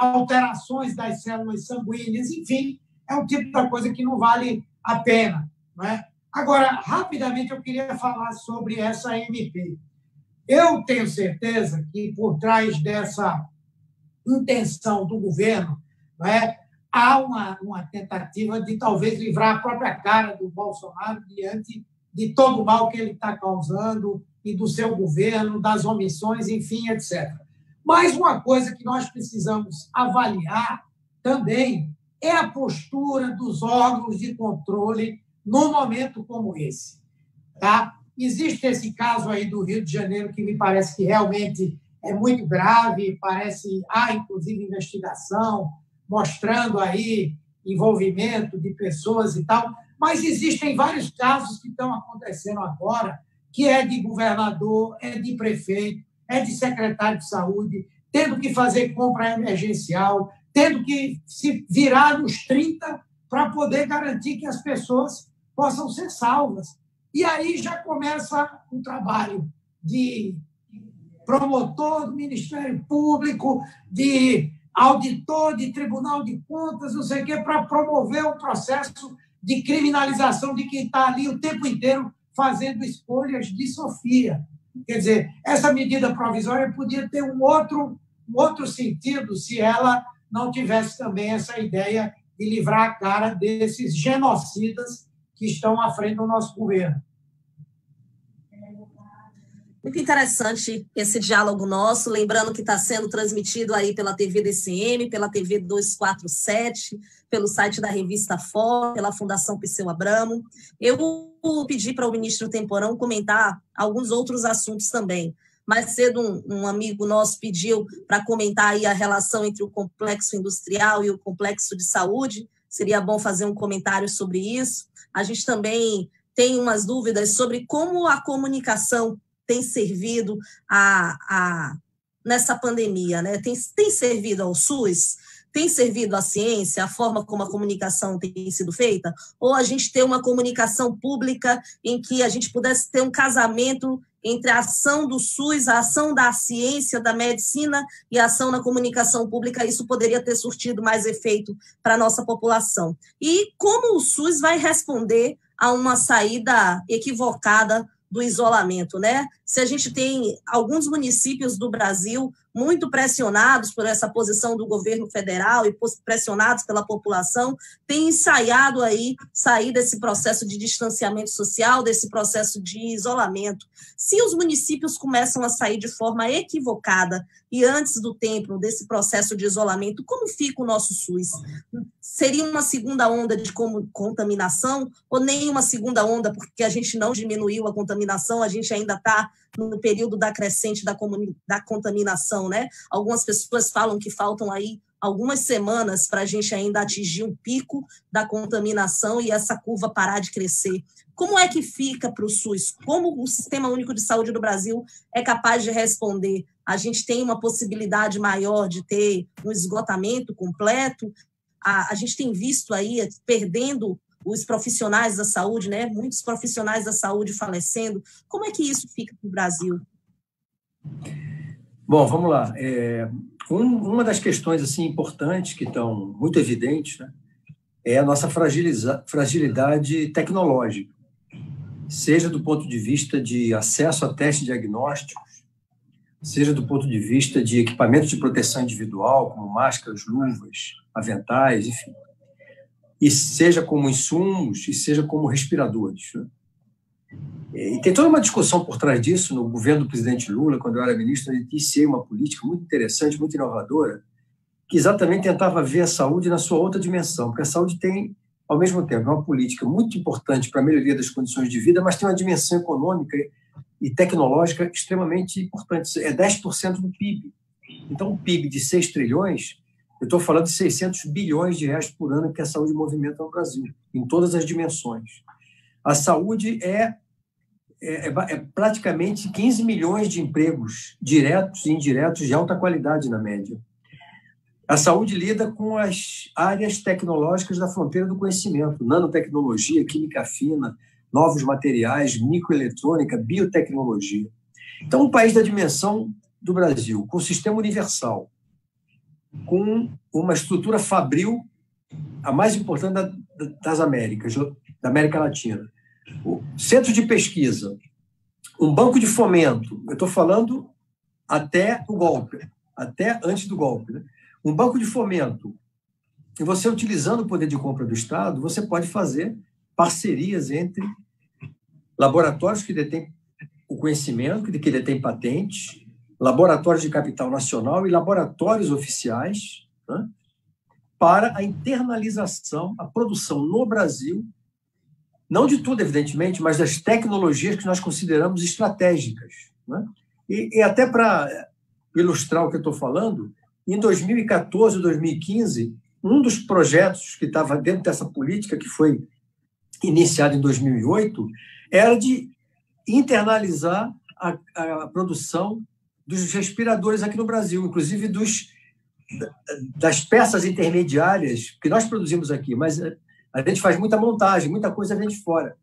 alterações das células sanguíneas. Enfim, é um tipo de coisa que não vale a pena, não é? Agora, rapidamente, eu queria falar sobre essa MP. Eu tenho certeza que, por trás dessa intenção do governo, não é, há uma tentativa de, talvez, livrar a própria cara do Bolsonaro diante de todo o mal que ele está causando e do seu governo, das omissões, enfim, etc. Mas uma coisa que nós precisamos avaliar também é a postura dos órgãos de controle num momento como esse. Tá? Existe esse caso aí do Rio de Janeiro que me parece que realmente é muito grave, parece há, inclusive, investigação mostrando aí envolvimento de pessoas e tal, mas existem vários casos que estão acontecendo agora, que é de governador, é de prefeito, é de secretário de saúde, tendo que fazer compra emergencial, tendo que se virar nos 30 para poder garantir que as pessoas possam ser salvas. E aí já começa um trabalho de promotor do Ministério Público, de auditor de Tribunal de Contas, não sei o quê, para promover o processo de criminalização de quem está ali o tempo inteiro fazendo escolhas de Sofia. Quer dizer, essa medida provisória podia ter um outro sentido se ela não tivesse também essa ideia de livrar a cara desses genocidas que estão à frente do nosso governo. Muito interessante esse diálogo nosso, lembrando que está sendo transmitido aí pela TV DCM, pela TV 247, pelo site da Revista Fórum, pela Fundação Perseu Abramo. Eu pedi para o ministro Temporão comentar alguns outros assuntos também. Mais cedo, um amigo nosso pediu para comentar aí a relação entre o complexo industrial e o complexo de saúde. Seria bom fazer um comentário sobre isso. A gente também tem umas dúvidas sobre como a comunicação tem servido nessa pandemia, né? Tem servido ao SUS? Tem servido à ciência, a forma como a comunicação tem sido feita? Ou a gente ter uma comunicação pública em que a gente pudesse ter um casamento entre a ação do SUS, a ação da ciência, da medicina e a ação na comunicação pública, isso poderia ter surtido mais efeito para a nossa população. E como o SUS vai responder a uma saída equivocada do isolamento, né? Se a gente tem alguns municípios do Brasil muito pressionados por essa posição do governo federal e pressionados pela população, tem ensaiado aí sair desse processo de distanciamento social, desse processo de isolamento. Se os municípios começam a sair de forma equivocada e antes do tempo desse processo de isolamento, como fica o nosso SUS? Seria uma segunda onda de contaminação ou nem uma segunda onda, porque a gente não diminuiu a contaminação, a gente ainda está no período da crescente da contaminação, né? Algumas pessoas falam que faltam aí algumas semanas para a gente ainda atingir um pico da contaminação e essa curva parar de crescer. Como é que fica para o SUS? Como o Sistema Único de Saúde do Brasil é capaz de responder? A gente tem uma possibilidade maior de ter um esgotamento completo? A gente tem visto aí perdendo os profissionais da saúde, né? Muitos profissionais da saúde falecendo. Como é que isso fica para o Brasil? Bom, vamos lá. Uma das questões assim, importantes, que estão muito evidentes, né, é a nossa fragilidade tecnológica, seja do ponto de vista de acesso a testes diagnósticos, seja do ponto de vista de equipamentos de proteção individual, como máscaras, luvas, aventais, enfim, e seja como insumos, e seja como respiradores. E tem toda uma discussão por trás disso. No governo do presidente Lula, quando eu era ministro, ele iniciei uma política muito interessante, muito inovadora, que exatamente tentava ver a saúde na sua outra dimensão, porque a saúde tem, ao mesmo tempo, uma política muito importante para a melhoria das condições de vida, mas tem uma dimensão econômica e tecnológica extremamente importante. É 10% do PIB. Então, um PIB de 6 trilhões... Eu estou falando de 600 bilhões de reais por ano que a saúde movimenta no Brasil, em todas as dimensões. A saúde é praticamente 15 milhões de empregos diretos e indiretos de alta qualidade na média. A saúde lida com as áreas tecnológicas da fronteira do conhecimento, nanotecnologia, química fina, novos materiais, microeletrônica, biotecnologia. Então, um país da dimensão do Brasil, com o sistema universal, com uma estrutura fabril, a mais importante das Américas, da América Latina. O centro de pesquisa, um banco de fomento, eu estou falando até o golpe, até antes do golpe, né? Um banco de fomento, e você utilizando o poder de compra do Estado, você pode fazer parcerias entre laboratórios que detêm o conhecimento, que detêm patentes, laboratórios de capital nacional e laboratórios oficiais, né, para a internalização, a produção no Brasil, não de tudo, evidentemente, mas das tecnologias que nós consideramos estratégicas. Né? E até para ilustrar o que eu estou falando, em 2014, 2015, um dos projetos que estava dentro dessa política, que foi iniciado em 2008, era de internalizar a produção dos respiradores aqui no Brasil, inclusive das peças intermediárias que nós produzimos aqui, mas a gente faz muita montagem, muita coisa vem de fora.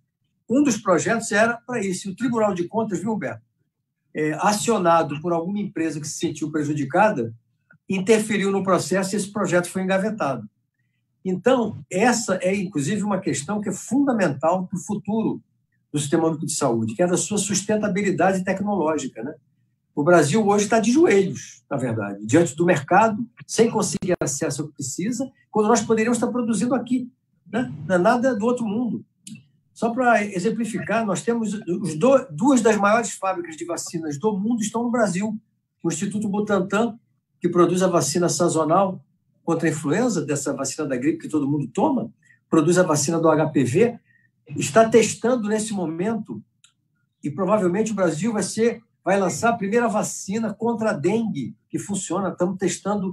Um dos projetos era para isso. O Tribunal de Contas, viu, Humberto, acionado por alguma empresa que se sentiu prejudicada, interferiu no processo e esse projeto foi engavetado. Então, essa é, inclusive, uma questão que é fundamental para o futuro do Sistema Único de Saúde, que é da sua sustentabilidade tecnológica, né? O Brasil hoje está de joelhos, na verdade, diante do mercado, sem conseguir acesso ao que precisa, quando nós poderíamos estar produzindo aqui, né? Não é nada do outro mundo. Só para exemplificar, nós temos duas das maiores fábricas de vacinas do mundo estão no Brasil. O Instituto Butantan, que produz a vacina sazonal contra a influenza, dessa vacina da gripe que todo mundo toma, produz a vacina do HPV, está testando nesse momento, e provavelmente o Brasil vai lançar a primeira vacina contra a dengue, que funciona. Estamos testando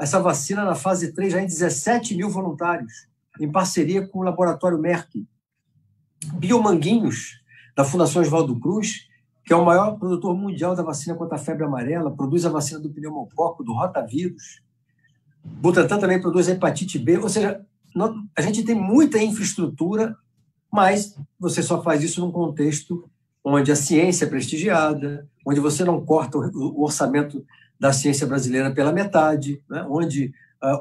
essa vacina na fase 3 já em 17 mil voluntários, em parceria com o laboratório Merck. Biomanguinhos, da Fundação Oswaldo Cruz, que é o maior produtor mundial da vacina contra a febre amarela, produz a vacina do pneumococo, do rotavírus. Butantan também produz a hepatite B. Ou seja, a gente tem muita infraestrutura, mas você só faz isso num contexto onde a ciência é prestigiada, onde você não corta o orçamento da ciência brasileira pela metade, né? Onde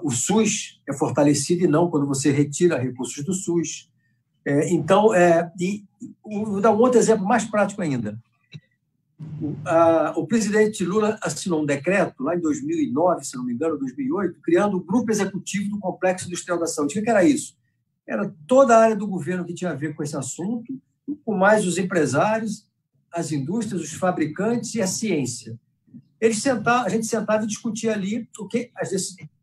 o SUS é fortalecido e não quando você retira recursos do SUS. Então, vou dar um outro exemplo mais prático ainda. O presidente Lula assinou um decreto, lá em 2009, se não me engano, 2008, criando o grupo executivo do Complexo Industrial da Saúde. O que era isso? Era toda a área do governo que tinha a ver com esse assunto, com mais os empresários, as indústrias, os fabricantes e a ciência. A gente sentava e discutia ali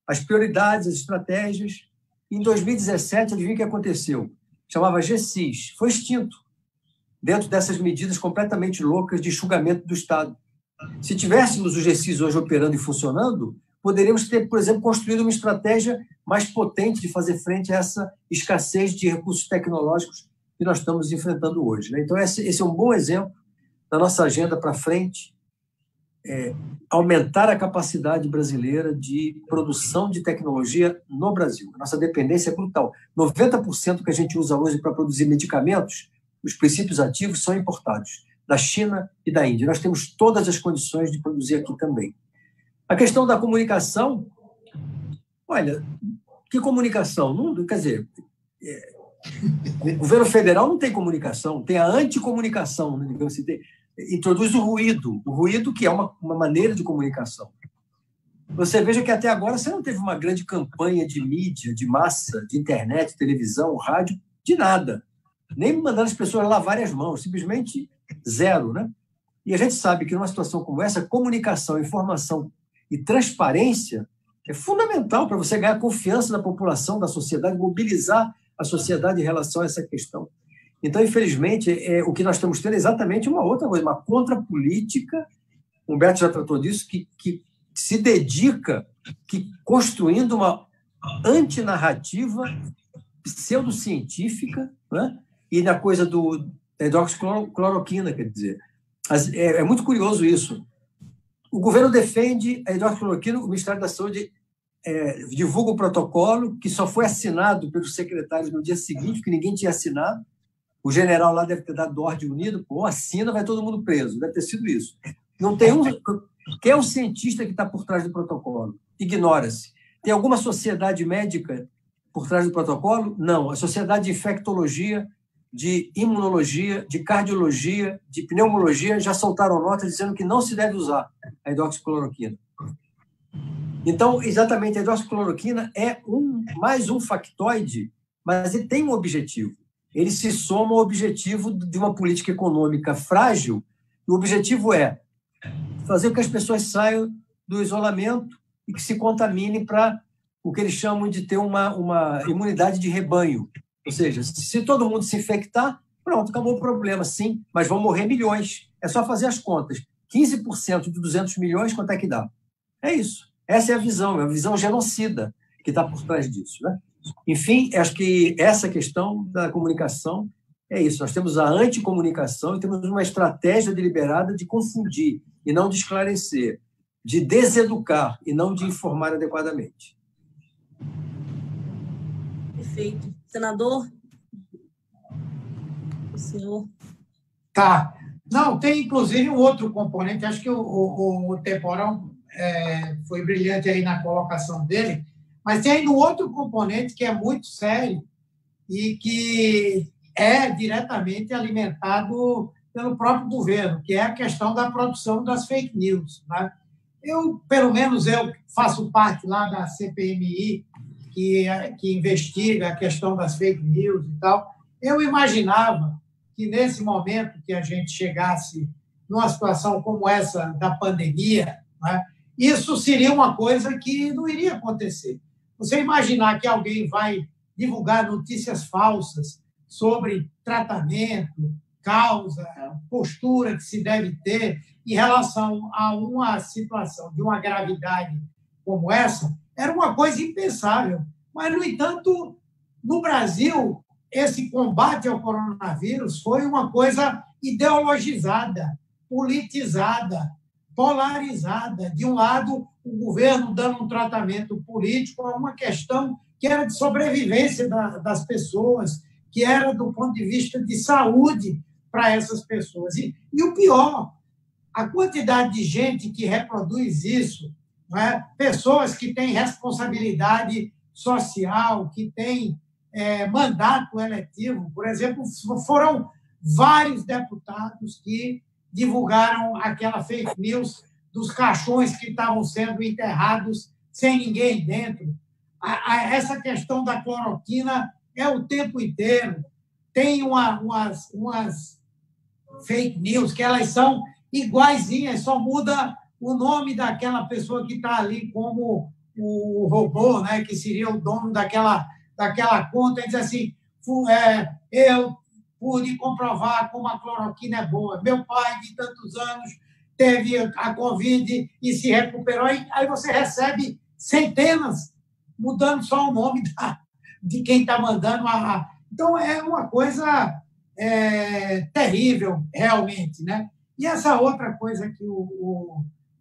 as prioridades, as estratégias. Em 2017, adivinha o que aconteceu? Chamava GSIS, foi extinto, dentro dessas medidas completamente loucas de enxugamento do Estado. Se tivéssemos o GSIS hoje operando e funcionando, poderíamos ter, por exemplo, construído uma estratégia mais potente de fazer frente a essa escassez de recursos tecnológicos que nós estamos enfrentando hoje, né? Então, esse é um bom exemplo da nossa agenda para frente, aumentar a capacidade brasileira de produção de tecnologia no Brasil. A nossa dependência é brutal. 90% que a gente usa hoje para produzir medicamentos, os princípios ativos, são importados da China e da Índia. Nós temos todas as condições de produzir aqui também. A questão da comunicação, olha, que comunicação? Não, quer dizer, o governo federal não tem comunicação, tem a anticomunicação, né, digamos assim, introduz o ruído que é uma maneira de comunicação. Você veja que até agora você não teve uma grande campanha de mídia, de massa, de internet, televisão, rádio, de nada. Nem mandando as pessoas lavarem as mãos, simplesmente zero, né? E a gente sabe que numa situação como essa, comunicação, informação e transparência é fundamental para você ganhar confiança da população, da sociedade, mobilizar a sociedade em relação a essa questão. Então, infelizmente, o que nós estamos tendo é exatamente uma outra coisa, uma contrapolítica, o Humberto já tratou disso, que se dedica, construindo uma antinarrativa pseudocientífica, né? E na coisa da hidroxicloroquina, quer dizer. É muito curioso isso. O governo defende a hidroxicloroquina, o Ministério da Saúde divulga o protocolo, que só foi assinado pelos secretários no dia seguinte, porque ninguém tinha assinado. O general lá deve ter dado ordem unida, pô, assina, vai todo mundo preso. Deve ter sido isso. Não tem um... Quem é o cientista que está por trás do protocolo? Ignora-se. Tem alguma sociedade médica por trás do protocolo? Não. A sociedade de infectologia, de imunologia, de cardiologia, de pneumologia já soltaram notas dizendo que não se deve usar a hidroxicloroquina. Então, exatamente, a hidroxicloroquina é mais um factoide, mas ele tem um objetivo. Ele se soma ao objetivo de uma política econômica frágil, e o objetivo é fazer com que as pessoas saiam do isolamento e que se contaminem para o que eles chamam de ter uma imunidade de rebanho. Ou seja, se todo mundo se infectar, pronto, acabou o problema, sim, mas vão morrer milhões. É só fazer as contas. 15% de 200 milhões, quanto é que dá? É isso. Essa é a visão genocida que está por trás disso, né? Enfim, acho que essa questão da comunicação é isso. Nós temos a anticomunicação e temos uma estratégia deliberada de confundir e não de esclarecer, de deseducar e não de informar adequadamente. Perfeito. Senador? O senhor? Tá. Não, tem inclusive um outro componente. Acho que o Temporão foi brilhante aí na colocação dele. Mas tem ainda um outro componente que é muito sério e que é diretamente alimentado pelo próprio governo, que é a questão da produção das fake news, né? Pelo menos eu faço parte lá da CPMI, que investiga a questão das fake news e tal. Eu imaginava que, nesse momento que a gente chegasse numa situação como essa da pandemia, né, isso seria uma coisa que não iria acontecer. Você imaginar que alguém vai divulgar notícias falsas sobre tratamento, causa, postura que se deve ter em relação a uma situação de uma gravidade como essa, era uma coisa impensável. Mas, no entanto, no Brasil, esse combate ao coronavírus foi uma coisa ideologizada, politizada, polarizada. De um lado, o governo dando um tratamento político a uma questão que era de sobrevivência das pessoas, que era do ponto de vista de saúde para essas pessoas. E o pior, a quantidade de gente que reproduz isso, não é? Pessoas que têm responsabilidade social, que têm mandato eletivo, por exemplo, foram vários deputados que divulgaram aquela fake news dos caixões que estavam sendo enterrados sem ninguém dentro. Essa questão da cloroquina é o tempo inteiro. Tem umas fake news que elas são iguaizinhas, só muda o nome daquela pessoa que está ali como o robô, né, que seria o dono daquela conta, e diz assim, eu pude comprovar como a cloroquina é boa. Meu pai, de tantos anos, teve a Covid e se recuperou. Aí você recebe centenas, mudando só o nome de quem está mandando. Então, é uma coisa terrível, realmente, né? E essa outra coisa que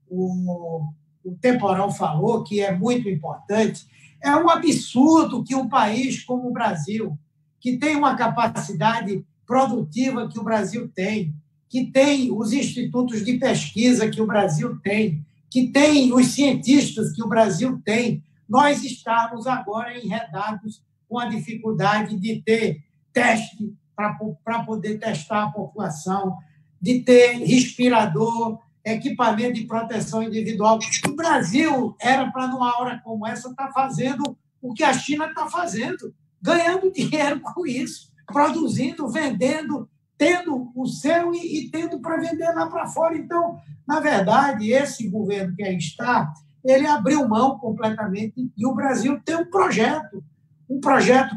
o Temporão falou, que é muito importante, é um absurdo que um país como o Brasil, que tem uma capacidade produtiva que o Brasil tem, que tem os institutos de pesquisa que o Brasil tem, que tem os cientistas que o Brasil tem, nós estamos agora enredados com a dificuldade de ter teste para poder testar a população, de ter respirador, equipamento de proteção individual. O Brasil era para, numa hora como essa, estar fazendo o que a China está fazendo, ganhando dinheiro com isso, produzindo, vendendo, tendo o seu e tendo para vender lá para fora. Então, na verdade, esse governo que aí está, ele abriu mão completamente e o Brasil tem um projeto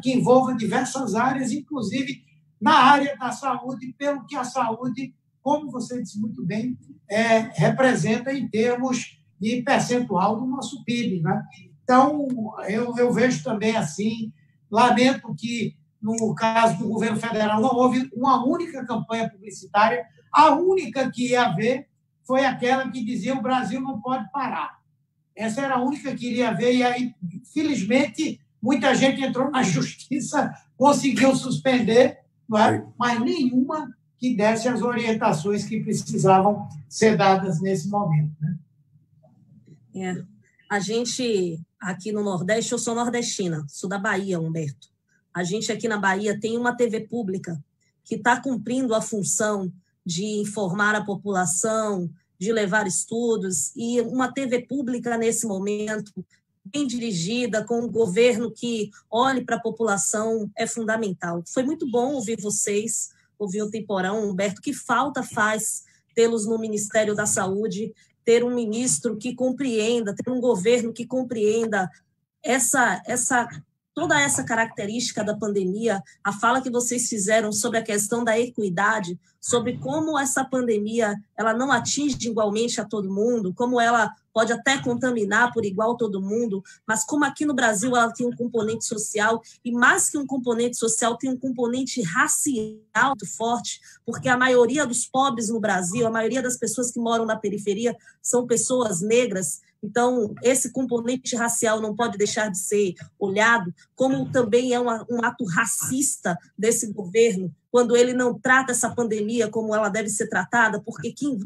que envolva diversas áreas, inclusive na área da saúde, pelo que a saúde, como você disse muito bem, representa em termos de percentual do nosso PIB, né? Então, eu vejo também assim, lamento que, no caso do governo federal, não houve uma única campanha publicitária, a única que ia haver foi aquela que dizia o Brasil não pode parar. Essa era a única que iria haver e aí, infelizmente, muita gente entrou na justiça, conseguiu suspender, não é? Mas nenhuma que desse as orientações que precisavam ser dadas nesse momento, né? A gente aqui no Nordeste, eu sou nordestina, sou da Bahia, Humberto. A gente aqui na Bahia tem uma TV pública que está cumprindo a função de informar a população, de levar estudos, e uma TV pública nesse momento bem dirigida, com um governo que olhe para a população, é fundamental. Foi muito bom ouvir vocês, ouvir o Temporão, Humberto, que falta faz tê-los no Ministério da Saúde, ter um ministro que compreenda, ter um governo que compreenda toda essa característica da pandemia, a fala que vocês fizeram sobre a questão da equidade, sobre como essa pandemia ela não atinge igualmente a todo mundo, como ela pode até contaminar por igual todo mundo, mas como aqui no Brasil ela tem um componente social, e mais que um componente social, tem um componente racial muito forte, porque a maioria dos pobres no Brasil, a maioria das pessoas que moram na periferia são pessoas negras. Então, esse componente racial não pode deixar de ser olhado, como também é um ato racista desse governo, quando ele não trata essa pandemia como ela deve ser tratada, porque quem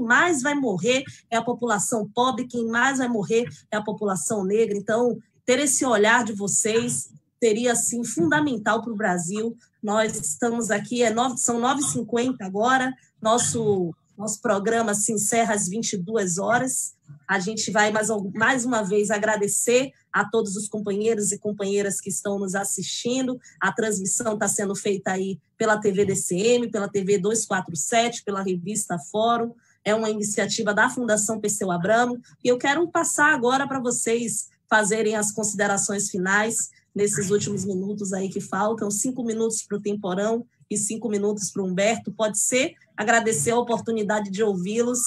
mais vai morrer é a população pobre, quem mais vai morrer é a população negra. Então, ter esse olhar de vocês seria, assim, fundamental para o Brasil. Nós estamos aqui, são 9h50 agora, nosso Nosso programa se encerra às 22 horas. A gente vai mais uma vez agradecer a todos os companheiros e companheiras que estão nos assistindo. A transmissão está sendo feita aí pela TV DCM, pela TV 247, pela Revista Fórum. É uma iniciativa da Fundação Perseu Abramo. E eu quero passar agora para vocês fazerem as considerações finais nesses últimos minutos aí que faltam, 5 minutos para o Temporão e 5 minutos para o Humberto. Pode ser? Agradecer a oportunidade de ouvi-los,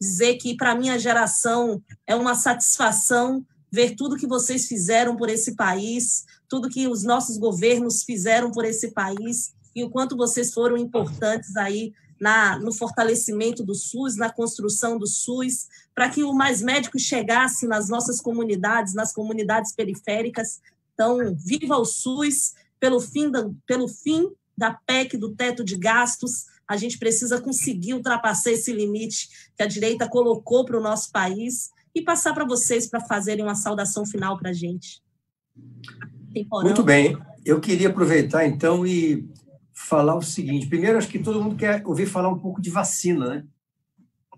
dizer que para a minha geração é uma satisfação ver tudo que vocês fizeram por esse país, tudo que os nossos governos fizeram por esse país e o quanto vocês foram importantes aí no fortalecimento do SUS, na construção do SUS, para que o Mais Médico chegasse nas nossas comunidades, nas comunidades periféricas. Então, viva o SUS, pelo fim da PEC, do teto de gastos. A gente precisa conseguir ultrapassar esse limite que a direita colocou para o nosso país e passar para vocês para fazerem uma saudação final para a gente. Temporão. Muito bem. Eu queria aproveitar, então, e falar o seguinte. Primeiro, acho que todo mundo quer ouvir falar um pouco de vacina, né?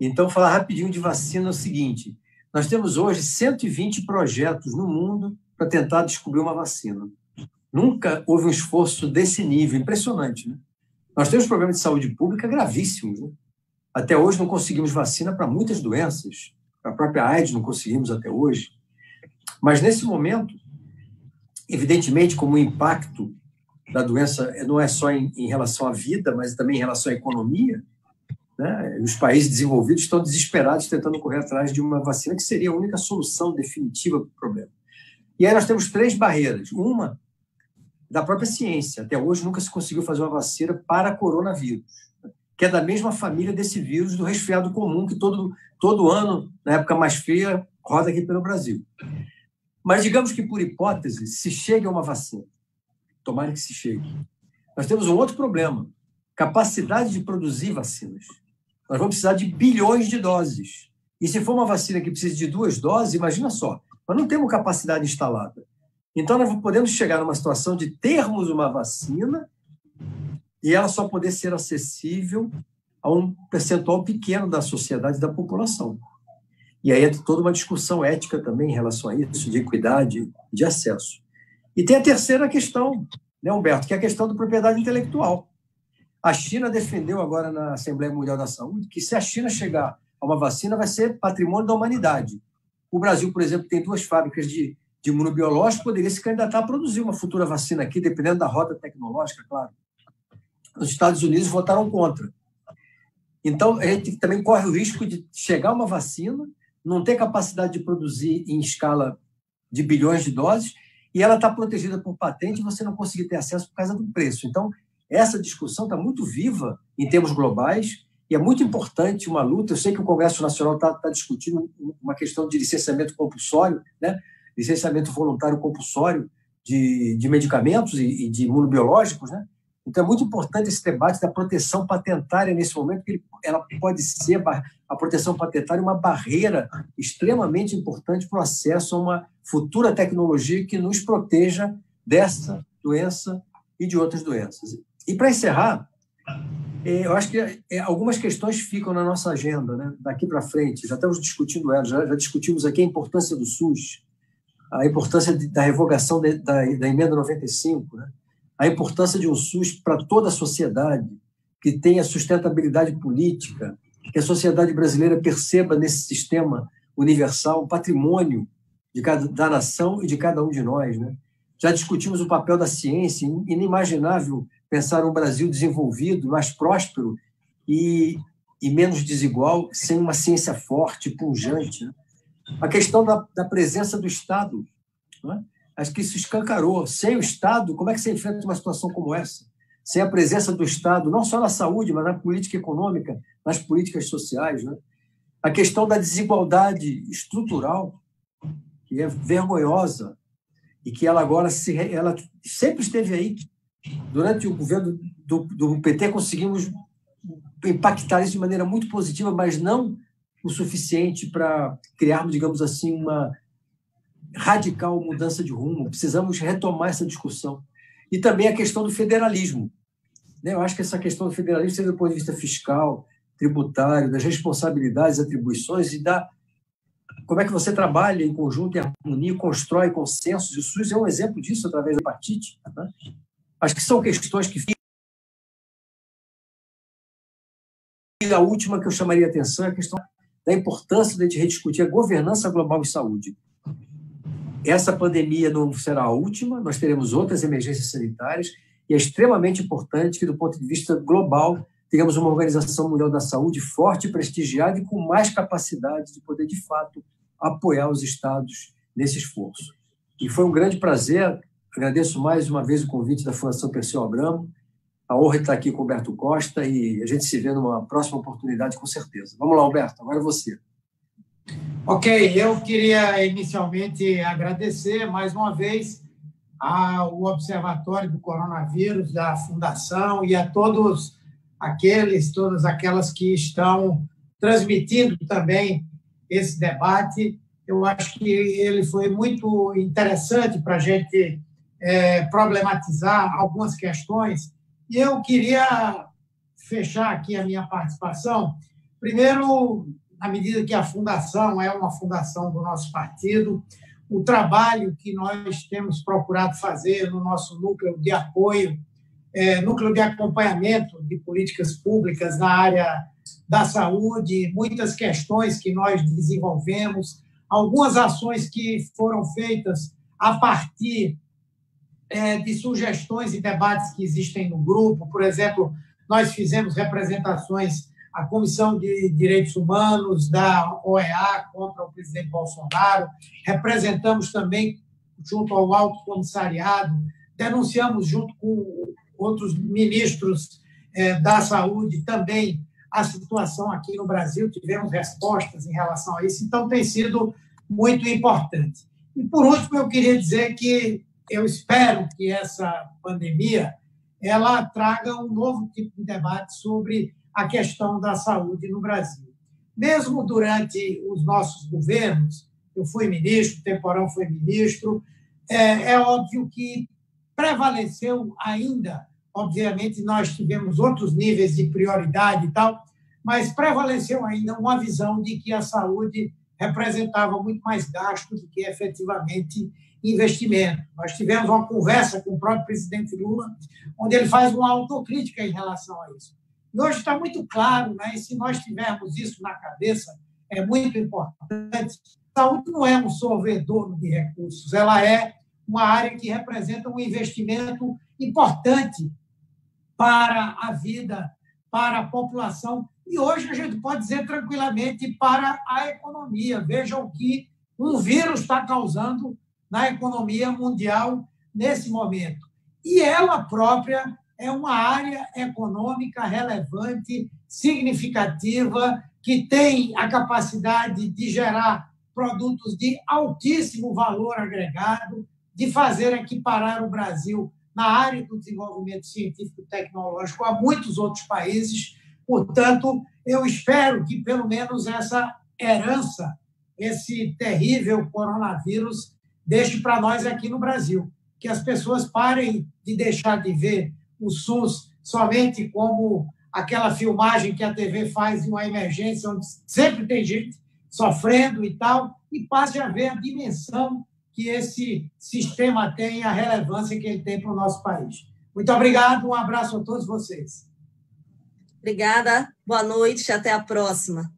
Então, falar rapidinho de vacina é o seguinte. Nós temos hoje 120 projetos no mundo para tentar descobrir uma vacina. Nunca houve um esforço desse nível, impressionante, né? Nós temos problemas de saúde pública gravíssimos, né? Até hoje não conseguimos vacina para muitas doenças, para a própria AIDS não conseguimos até hoje. Mas nesse momento, evidentemente, como o impacto da doença não é só em relação à vida, mas também em relação à economia, né? Os países desenvolvidos estão desesperados tentando correr atrás de uma vacina que seria a única solução definitiva para o problema. E aí nós temos 3 barreiras. Uma, da própria ciência. Até hoje nunca se conseguiu fazer uma vacina para coronavírus, que é da mesma família desse vírus do resfriado comum, que todo ano, na época mais fria, roda aqui pelo Brasil. Mas digamos que, por hipótese, se chegue a uma vacina. Tomara que se chegue. Nós temos um outro problema. Capacidade de produzir vacinas. Nós vamos precisar de bilhões de doses. E se for uma vacina que precisa de 2 doses, imagina só, nós não temos capacidade instalada. Então, nós podemos chegar numa situação de termos uma vacina e ela só poder ser acessível a um percentual pequeno da sociedade, da população. E aí entra toda uma discussão ética também em relação a isso, de equidade, de acesso. E tem a terceira questão, né, Humberto, que é a questão da propriedade intelectual. A China defendeu agora na Assembleia Mundial da Saúde que se a China chegar a uma vacina vai ser patrimônio da humanidade. O Brasil, por exemplo, tem 2 fábricas de imunobiológico, poderia se candidatar a produzir uma futura vacina aqui, dependendo da rota tecnológica, claro. Os Estados Unidos votaram contra. Então, a gente também corre o risco de chegar uma vacina, não ter capacidade de produzir em escala de bilhões de doses, e ela está protegida por patente e você não conseguir ter acesso por causa do preço. Então, essa discussão está muito viva em termos globais e é muito importante uma luta. Eu sei que o Congresso Nacional está discutindo uma questão de licenciamento compulsório, né? Licenciamento voluntário compulsório de medicamentos e de imunobiológicos, né? Então, é muito importante esse debate da proteção patentária nesse momento, porque ela pode ser, a proteção patentária, uma barreira extremamente importante para o acesso a uma futura tecnologia que nos proteja dessa doença e de outras doenças. E, para encerrar, eu acho que algumas questões ficam na nossa agenda, né? Daqui para frente, já estamos discutindo elas, já discutimos aqui a importância do SUS, a importância da revogação da Emenda 95, né? A importância de um SUS para toda a sociedade, que tenha sustentabilidade política, que a sociedade brasileira perceba nesse sistema universal o patrimônio da nação e de cada um de nós, né? Já discutimos o papel da ciência, inimaginável pensar um Brasil desenvolvido, mais próspero e menos desigual, sem uma ciência forte, pungente, né? A questão da presença do Estado, né? Acho que isso escancarou. Sem o Estado, como é que você enfrenta uma situação como essa? Sem a presença do Estado, não só na saúde, mas na política econômica, nas políticas sociais, né? A questão da desigualdade estrutural, que é vergonhosa, e que ela agora ela sempre esteve aí. Durante o governo do PT, conseguimos impactar isso de maneira muito positiva, mas não o suficiente para criarmos, digamos assim, uma radical mudança de rumo. Precisamos retomar essa discussão. E também a questão do federalismo, né? Eu acho que essa questão do federalismo, seja do ponto de vista fiscal, tributário, das responsabilidades, atribuições e da como é que você trabalha em conjunto, em harmonia, constrói consensos, e o SUS é um exemplo disso através da hepatite. Né? Acho que são questões que ficam. E a última que eu chamaria a atenção é a questão da importância de a gente rediscutir a governança global em saúde. Essa pandemia não será a última, nós teremos outras emergências sanitárias, e é extremamente importante que, do ponto de vista global, tenhamos uma Organização Mundial da Saúde forte, prestigiada e com mais capacidade de poder, de fato, apoiar os estados nesse esforço. E foi um grande prazer, agradeço mais uma vez o convite da Fundação Perseu Abramo, a honra de estar aqui com o Humberto Costa, e a gente se vê numa próxima oportunidade, com certeza. Vamos lá, Humberto, agora é você. Ok, eu queria inicialmente agradecer mais uma vez ao Observatório do Coronavírus, da Fundação, e a todos aqueles, todas aquelas que estão transmitindo também esse debate. Eu acho que ele foi muito interessante para a gente problematizar algumas questões. E eu queria fechar aqui a minha participação, primeiro, na medida que a Fundação é uma fundação do nosso partido, o trabalho que nós temos procurado fazer no nosso núcleo de apoio, núcleo de acompanhamento de políticas públicas na área da saúde, muitas questões que nós desenvolvemos, algumas ações que foram feitas a partir de sugestões e debates que existem no grupo. Por exemplo, nós fizemos representações à Comissão de Direitos Humanos da OEA contra o presidente Bolsonaro, representamos também junto ao Alto Comissariado, denunciamos junto com outros ministros da saúde também a situação aqui no Brasil, tivemos respostas em relação a isso, então tem sido muito importante. E, por último, eu queria dizer que eu espero que essa pandemia ela traga um novo tipo de debate sobre a questão da saúde no Brasil. Mesmo durante os nossos governos, eu fui ministro, Temporão foi ministro, é óbvio que prevaleceu ainda, obviamente nós tivemos outros níveis de prioridade e tal, mas prevaleceu ainda uma visão de que a saúde representava muito mais gasto do que efetivamente investimento. Nós tivemos uma conversa com o próprio presidente Lula, onde ele faz uma autocrítica em relação a isso. E hoje está muito claro, né? E se nós tivermos isso na cabeça, é muito importante. A saúde não é um sorvedouro de recursos, ela é uma área que representa um investimento importante para a vida, para a população, e hoje a gente pode dizer tranquilamente para a economia. Vejam o que um vírus está causando na economia mundial nesse momento. E ela própria é uma área econômica relevante, significativa, que tem a capacidade de gerar produtos de altíssimo valor agregado, de fazer equiparar o Brasil na área do desenvolvimento científico e tecnológico a muitos outros países. Portanto, eu espero que, pelo menos, essa herança, esse terrível coronavírus, deixe para nós aqui no Brasil, que as pessoas parem de deixar de ver o SUS somente como aquela filmagem que a TV faz de uma emergência, onde sempre tem gente sofrendo e tal, e passe a ver a dimensão que esse sistema tem, a relevância que ele tem para o nosso país. Muito obrigado, um abraço a todos vocês. Obrigada, boa noite, até a próxima.